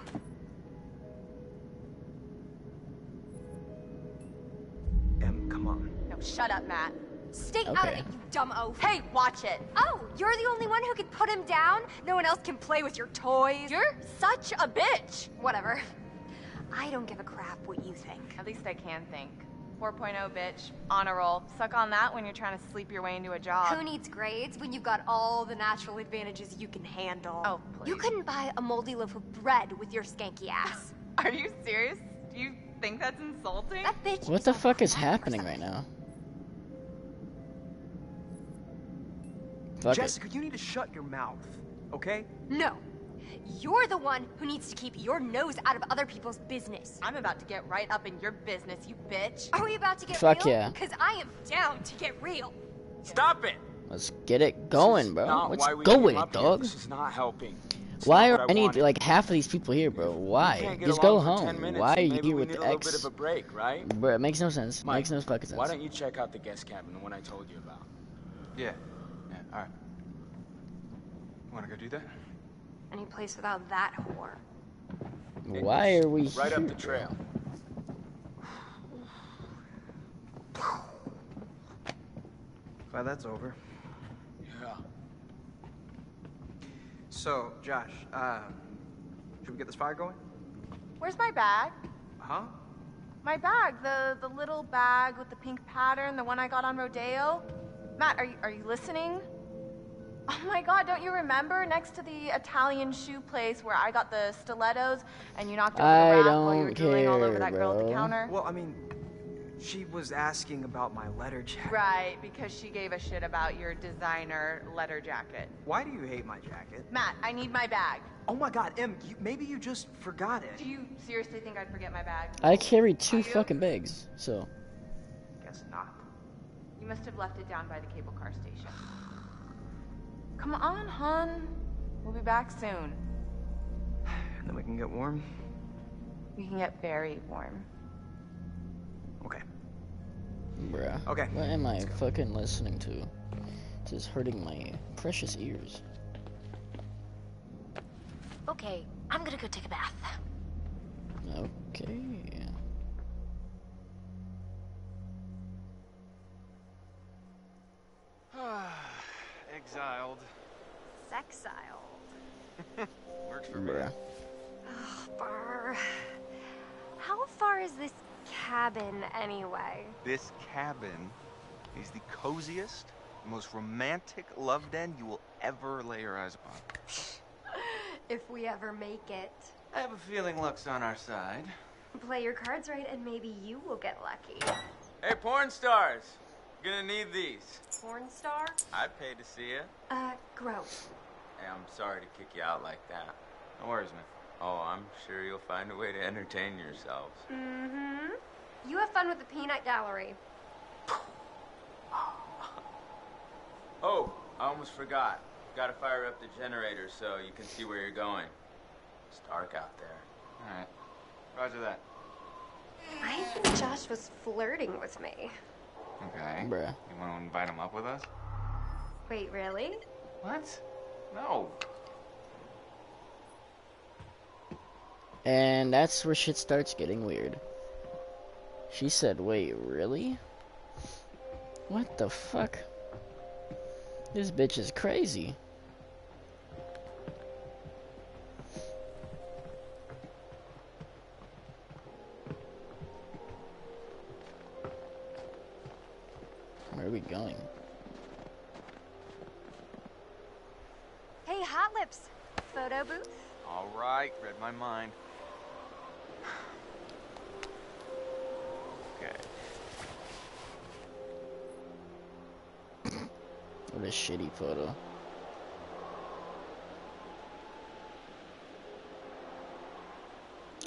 Em, come on. No, shut up, Matt. Stay okay. out of it, you dumb oaf. Hey, watch it. Oh, you're the only one who could put him down? No one else can play with your toys? You're such a bitch. Whatever. I don't give a crap what you think. At least I can think. four point oh, bitch. Honor roll. Suck on that when you're trying to sleep your way into a job. Who needs grades when you've got all the natural advantages you can handle? Oh, please. You couldn't buy a moldy loaf of bread with your skanky ass. Are you serious? Do you think that's insulting? That bitch. What the fuck is happening right now? Fuck Jessica, it. You need to shut your mouth, okay? No. You're the one who needs to keep your nose out of other people's business. I'm about to get right up in your business, you bitch. Are we about to get Fuck real? Fuck yeah. Because I am down to get real. Stop it. Let's get it going, bro. Let's go it, dog. This is not helping. It's why not are any, like, half of these people here, bro? Why? Just go home. Minutes, why are you here with the ex? Bit of a break, right? Bro, it makes no sense. Mike, makes no fucking sense. Why don't you check out the guest cabin, the one I told you about? Yeah. Yeah, all right. You want to go do that? Any place without that whore. Why are we right here? Right up the trail. Glad that's over. Yeah. So, Josh, uh, should we get this fire going? Where's my bag? Huh? My bag, the the little bag with the pink pattern, the one I got on Rodeo. Matt, are you are you listening? Oh my God, don't you remember? Next to the Italian shoe place where I got the stilettos and you knocked over the rack while you were drooling all over that bro. girl at the counter? Well, I mean, she was asking about my letter jacket. Right, because she gave a shit about your designer letter jacket. Why do you hate my jacket? Matt, I need my bag. Oh my God, Em, you, maybe you just forgot it. Do you seriously think I'd forget my bag? I carry two fucking bags, so. Guess not. You must have left it down by the cable car station. Come on, hon. We'll be back soon. And then we can get warm? We can get very warm. Okay. Bruh. Okay. What am I fucking listening to? This is hurting my precious ears. Okay, I'm gonna go take a bath. Okay. Exiled. Sexiled. Works for me. Oh, brr. How far is this cabin anyway? This cabin is the coziest, most romantic love den you will ever lay your eyes upon. If we ever make it. I have a feeling luck's on our side. Play your cards right and maybe you will get lucky. Hey, porn stars! Gonna need these. Porn star? I'd pay to see you. Uh, gross. Hey, I'm sorry to kick you out like that. No worries, man. Oh, I'm sure you'll find a way to entertain yourselves. Mm-hmm. You have fun with the peanut gallery. Oh, I almost forgot. Gotta fire up the generator so you can see where you're going. It's dark out there. All right. Roger that. I think Josh was flirting with me. Okay. Bruh. You want to invite him up with us? Wait, really? What? No. And that's where shit starts getting weird. She said, wait, really? What the fuck? This bitch is crazy. Where are we going? Hey, Hot Lips. Photo booth? All right, read my mind. What a shitty photo.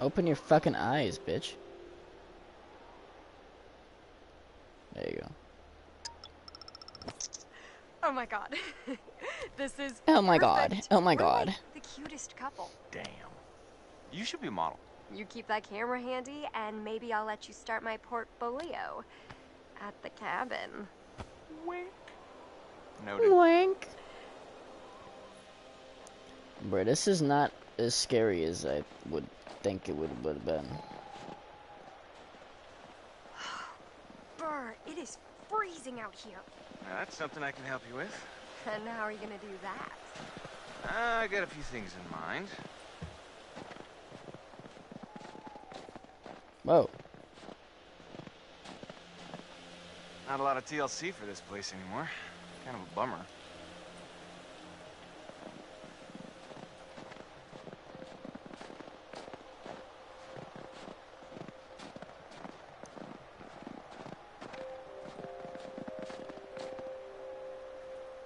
Open your fucking eyes, bitch. There you go. Oh my god. This is Oh my perfect. god. Oh my We're god. Like the cutest couple. Damn. You should be a model. You keep that camera handy and maybe I'll let you start my portfolio at the cabin. Wink. Noted. Wink. Bro, this is not as scary as I would think it would have been. Brr, it is freezing out here. Now, that's something I can help you with. And how are you gonna do that? Uh, I got a few things in mind. Whoa. Not a lot of T L C for this place anymore. Kind of a bummer.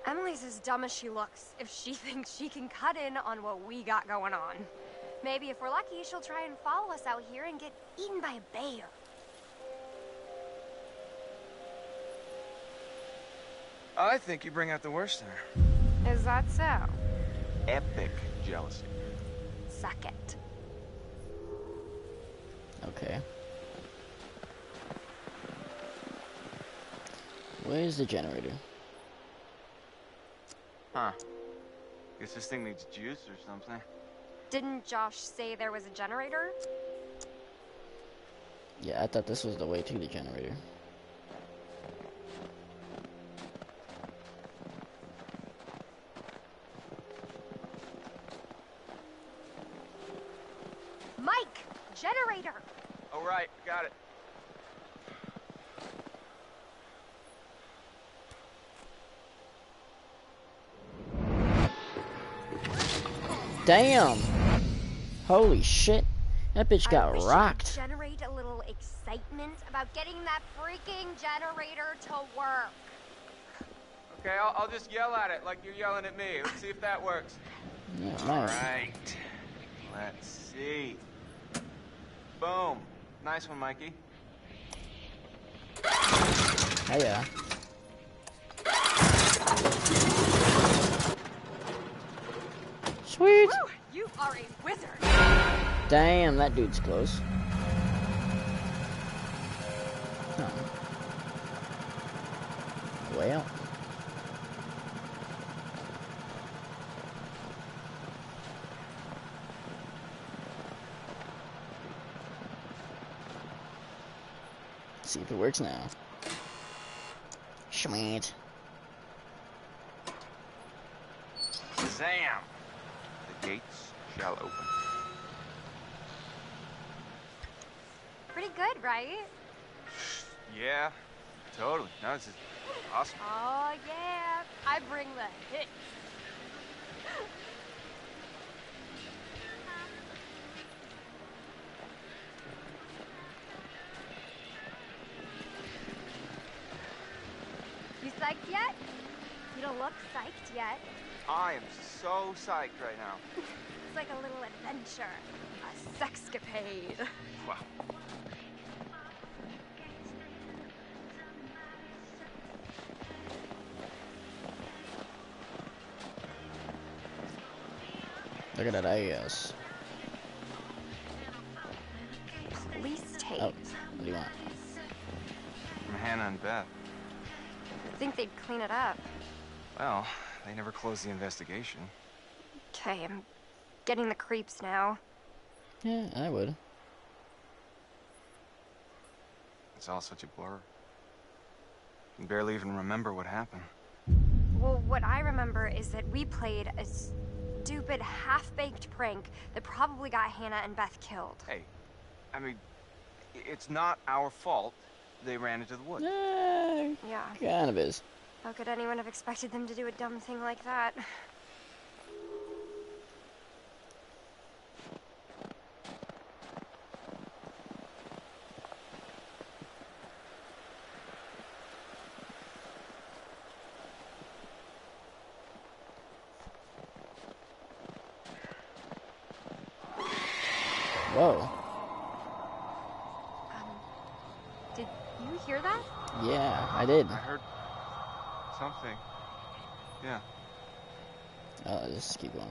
Emily's as dumb as she looks if she thinks she can cut in on what we got going on. Maybe if we're lucky, she'll try and follow us out here and get eaten by a bear. I think you bring out the worst in her. Is that so? Epic jealousy. Suck it. Okay. Where's the generator? Huh. Guess this thing needs juice or something. Didn't Josh say there was a generator? Yeah, I thought this was the way to the generator. Damn! Holy shit! That bitch got rocked. Generate a little excitement about getting that freaking generator to work. Okay, I'll, I'll just yell at it like you're yelling at me. Let's see if that works. Yeah, all nice. right. Let's see. Boom! Nice one, Mikey. Oh yeah. Sweet. Woo, you are a wizard. Damn, that dude's close. Huh. Well. Let's see if it works now. Schmeet. Shazam. Gates shall open. Pretty good, right? Yeah, totally. No, this is awesome. Oh, yeah. I bring the hits. You psyched yet? You don't look psyched yet. I am so psyched right now. It's like a little adventure. A sexcapade. Wow. Look at that ass. Police tape. Oh, what do you want? From Hannah and Beth. I think they'd clean it up. Well... They never closed the investigation. Okay, I'm getting the creeps now. Yeah, I would. It's all such a blur. I can barely even remember what happened. Well, what I remember is that we played a stupid, half-baked prank that probably got Hannah and Beth killed. Hey, I mean, it's not our fault they ran into the woods. Uh, yeah. Kind of is. How could anyone have expected them to do a dumb thing like that? Whoa. Um, did you hear that? Yeah, I did. I heard something. Yeah. Oh, just keep going.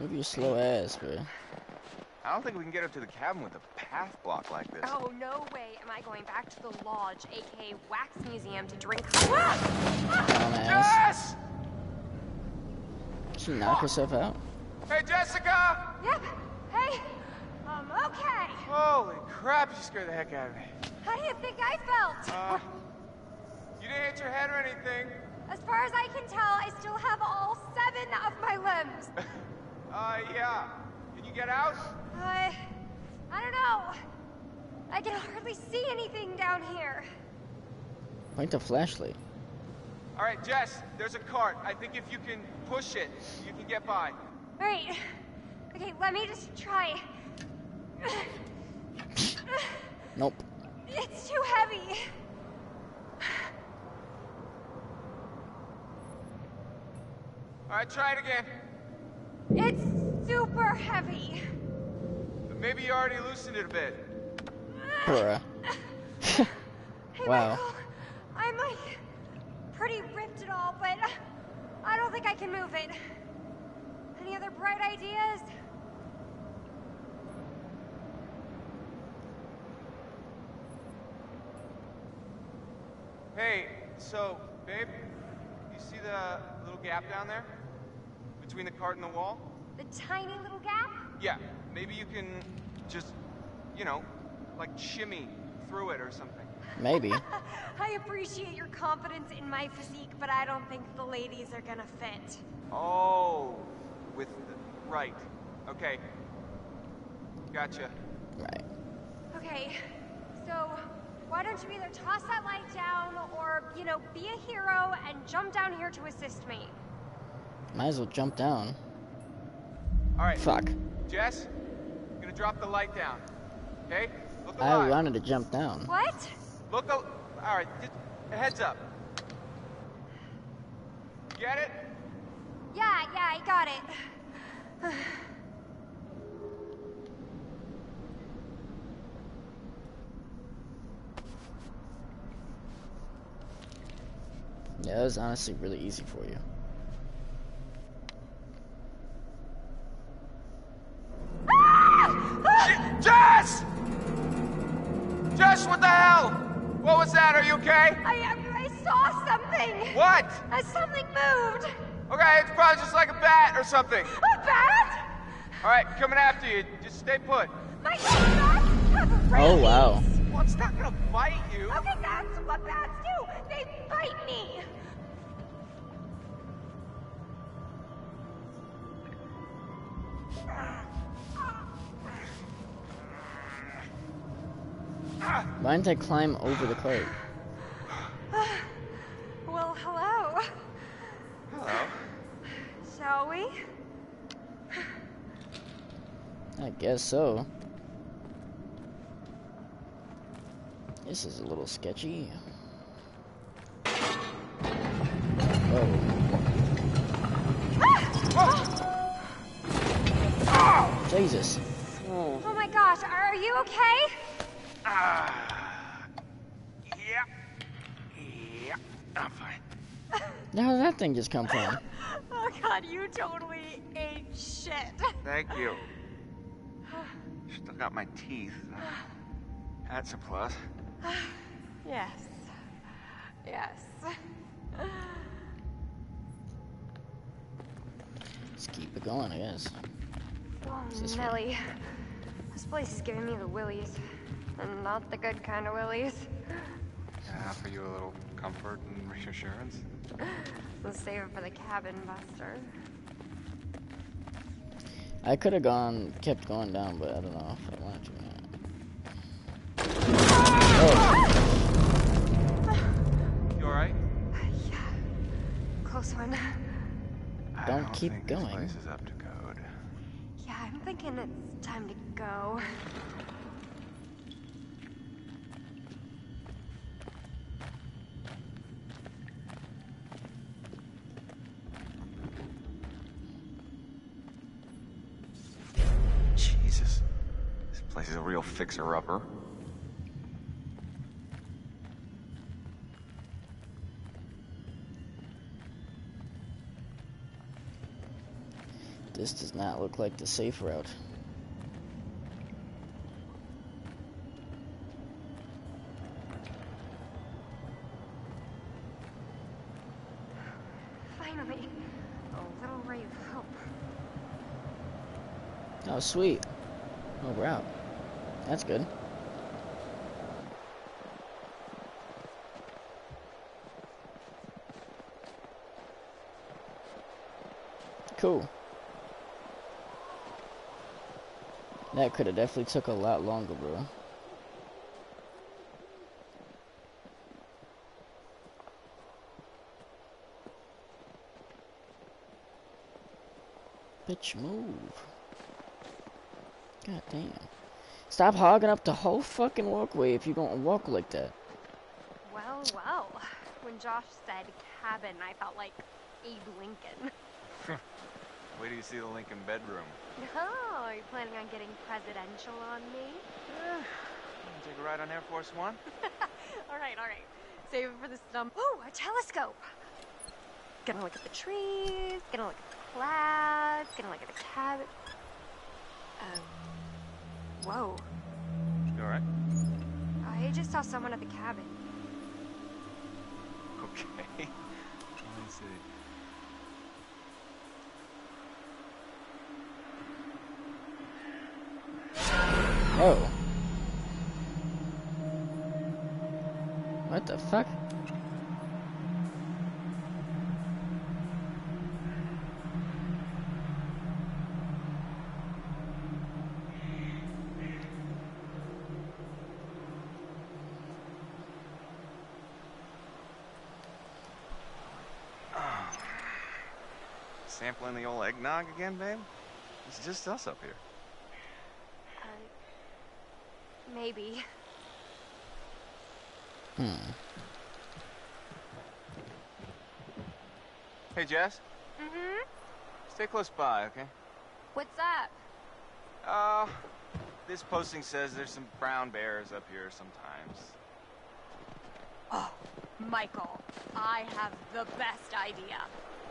Move your slow ass, bro. I don't think we can get up to the cabin with a path block like this. Oh, no way am I going back to the lodge, a k a. Wax Museum, to drink... Dumbass! She knock herself out. Hey, Jessica! Yep. Hey. Um, okay. Holy crap, you scared the heck out of me. How do you think I felt? Uh, you didn't hit your head or anything. As far as I can tell, I still have all seven of my limbs. uh, yeah. Can you get out? I... Uh, I don't know. I can hardly see anything down here. Point the flashlight. All right, Jess, there's a cart. I think if you can push it, you can get by. All right. Okay, let me just try. Nope. It's too heavy. All right, try it again. It's super heavy. But maybe you already loosened it a bit. Bruh. Hey, wow. Michael, I'm like... pretty ripped at all, but I don't think I can move it. Any other bright ideas? Hey, so, babe, you see the little gap down there? Between the cart and the wall? The tiny little gap? Yeah, maybe you can just, you know, like shimmy through it or something. Maybe. I appreciate your confidence in my physique, but I don't think the ladies are gonna fit. Oh, with the, right. Okay. Gotcha. Right. Okay. So, why don't you either toss that light down or, you know, be a hero and jump down here to assist me? Might as well jump down. All right. Fuck. Jess, I'm gonna drop the light down. Okay? Look alive. I wanted to jump down. What? Look, al all right, just heads up. Get it? Yeah, yeah, I got it. Yeah, that was honestly really easy for you. Jess! Josh, what the hell? What was that? Are you okay? I, I, I saw something. What? Uh, something moved. Okay, it's probably just like a bat or something. A bat? All right, coming after you. Just stay put. My bats have rabies. Oh, wow. Well, it's not going to bite you. Okay, that's what bats do. They bite me. Why didn't I climb over the cart? Well, hello. Hello. Shall we? I guess so. This is a little sketchy. Whoa. Oh. Jesus. Oh. Oh my gosh, are you okay? Uh, yeah. Yeah. I'm fine. Now where did that thing just come from? Oh god, you totally ate shit. Thank you. Still got my teeth. That's a plus. Yes. Yes. Let's keep it going, I guess. This Nelly, this place is giving me the willies, and not the good kind of willies. Can I offer you a little comfort and reassurance? We'll save it for the cabin, Buster. I could have gone, kept going down, but I don't know if I wanted to. Oh. You all right? Yeah, close one. I don't, don't keep think going. This place is up to code. Yeah, I'm thinking it's time to go. Jesus, this place is a real fixer-upper. This does not look like the safe route. Finally, a little ray of hope. Oh, sweet. Oh, we're out. That's good. Cool. That could have definitely took a lot longer, bro. Bitch, move. God damn. Stop hogging up the whole fucking walkway if you're gonna walk like that. Well, well. When Josh said cabin, I felt like Abe Lincoln. Wait till you see the Lincoln bedroom. Oh, are you planning on getting presidential on me? Yeah. Take a ride on Air Force One? all right, all right. Save it for the stump. Ooh, a telescope. Gonna look at the trees, gonna look at the clouds, gonna look at the cabin. Um, whoa. You all right? I just saw someone at the cabin. Okay. Let's see. Oh. What the fuck? Oh. Sampling the old eggnog again, babe? It's just us up here. Maybe. Hmm. Hey, Jess? Mm-hmm? Stay close by, okay? What's up? Uh, this posting says there's some brown bears up here sometimes. Oh, Michael, I have the best idea.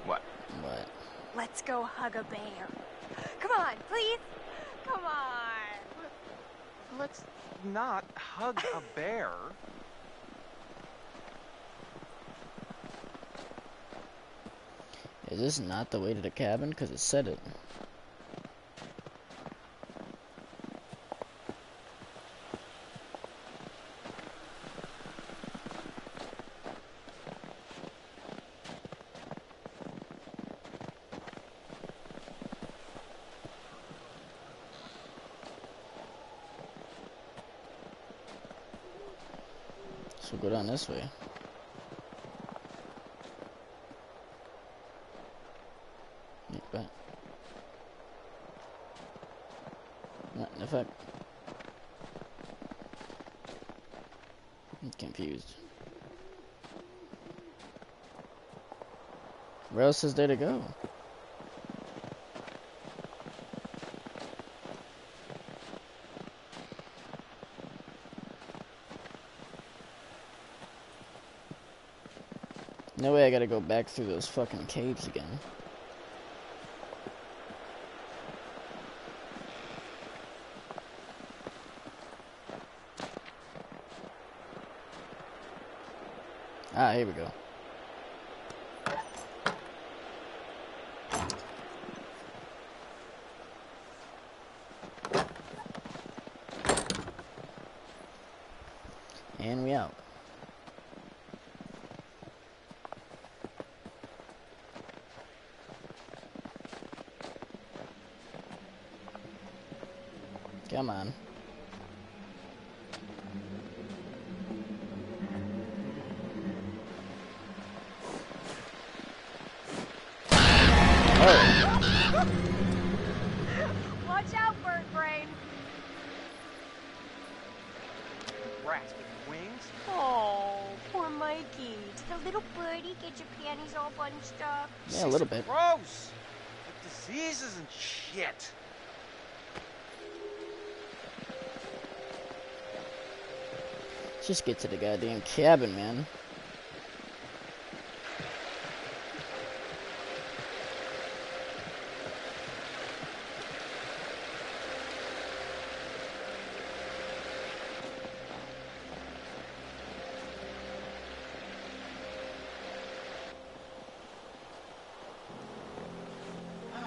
What? What? Let's go hug a bear. Come on, please. Come on. Let's... not hug a bear. Is this not the way to the cabin? Because it said it. Go down this way. Like that. What the fuck? I'm confused. Where else is there to go? No way I gotta go back through those fucking caves again. Ah, here we go. Come on. Oh. Watch out, bird brain. Rats with wings. Oh, poor Mikey. Did the little birdie get your panties all bunched up? Yeah, a little bit. Gross. With diseases and shit. Just get to the goddamn cabin, man.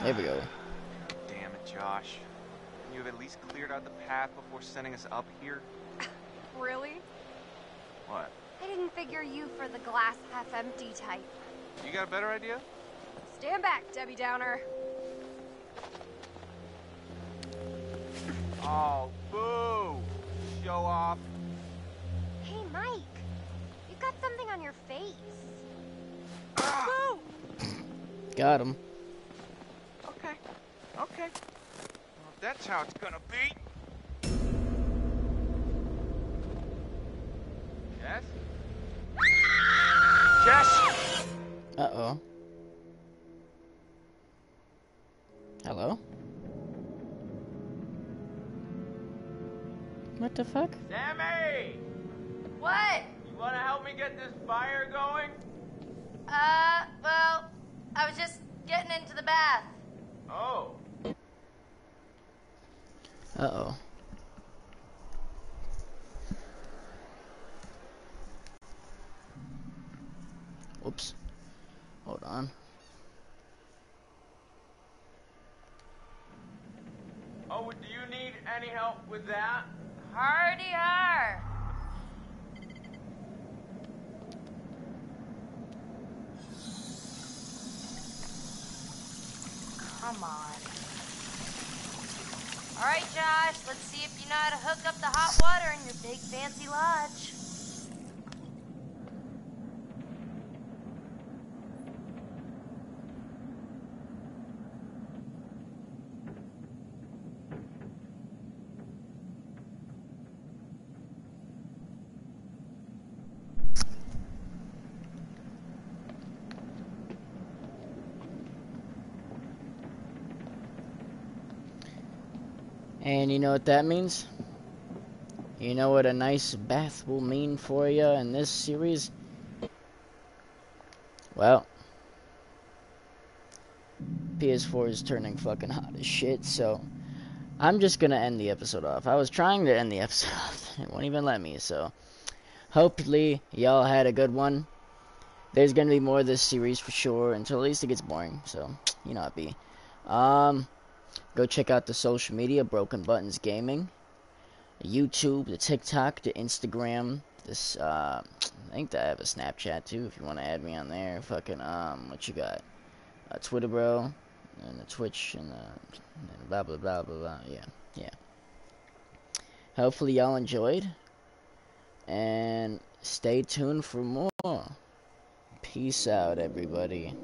There we go. Damn it, Josh. You have at least cleared out the path before sending us up here. Really? What? I didn't figure you for the glass half empty type. You got a better idea? Stand back, Debbie Downer. Oh, boo! Show off. Hey, Mike. You got something on your face. Ah! Boo! Got him. Okay. Okay. Well, if that's how it's gonna be. Yes? Jess! Uh-oh. Hello? What the fuck? Sammy! What? You wanna help me get this fire going? Uh, well, I was just getting into the bath. Oh. Uh-oh. Oops. Hold on. Oh, do you need any help with that? Hardy har. Come on. All right, Josh. Let's see if you know how to hook up the hot water in your big fancy lodge. And you know what that means? You know what a nice bath will mean for you in this series? Well, P S four is turning fucking hot as shit, so I'm just gonna end the episode off. I was trying to end the episode off, it won't even let me, so hopefully y'all had a good one. There's gonna be more of this series for sure, until at least it gets boring, so you know it be. Um... Go check out the social media, Broken Buttons Gaming, YouTube, the TikTok, the Instagram, this, uh, I think I have a Snapchat, too, if you want to add me on there, fucking, um, what you got, uh, Twitter, bro, and the Twitch, and the, and blah, blah, blah, blah, blah, yeah, yeah, hopefully y'all enjoyed, and stay tuned for more. Peace out, everybody.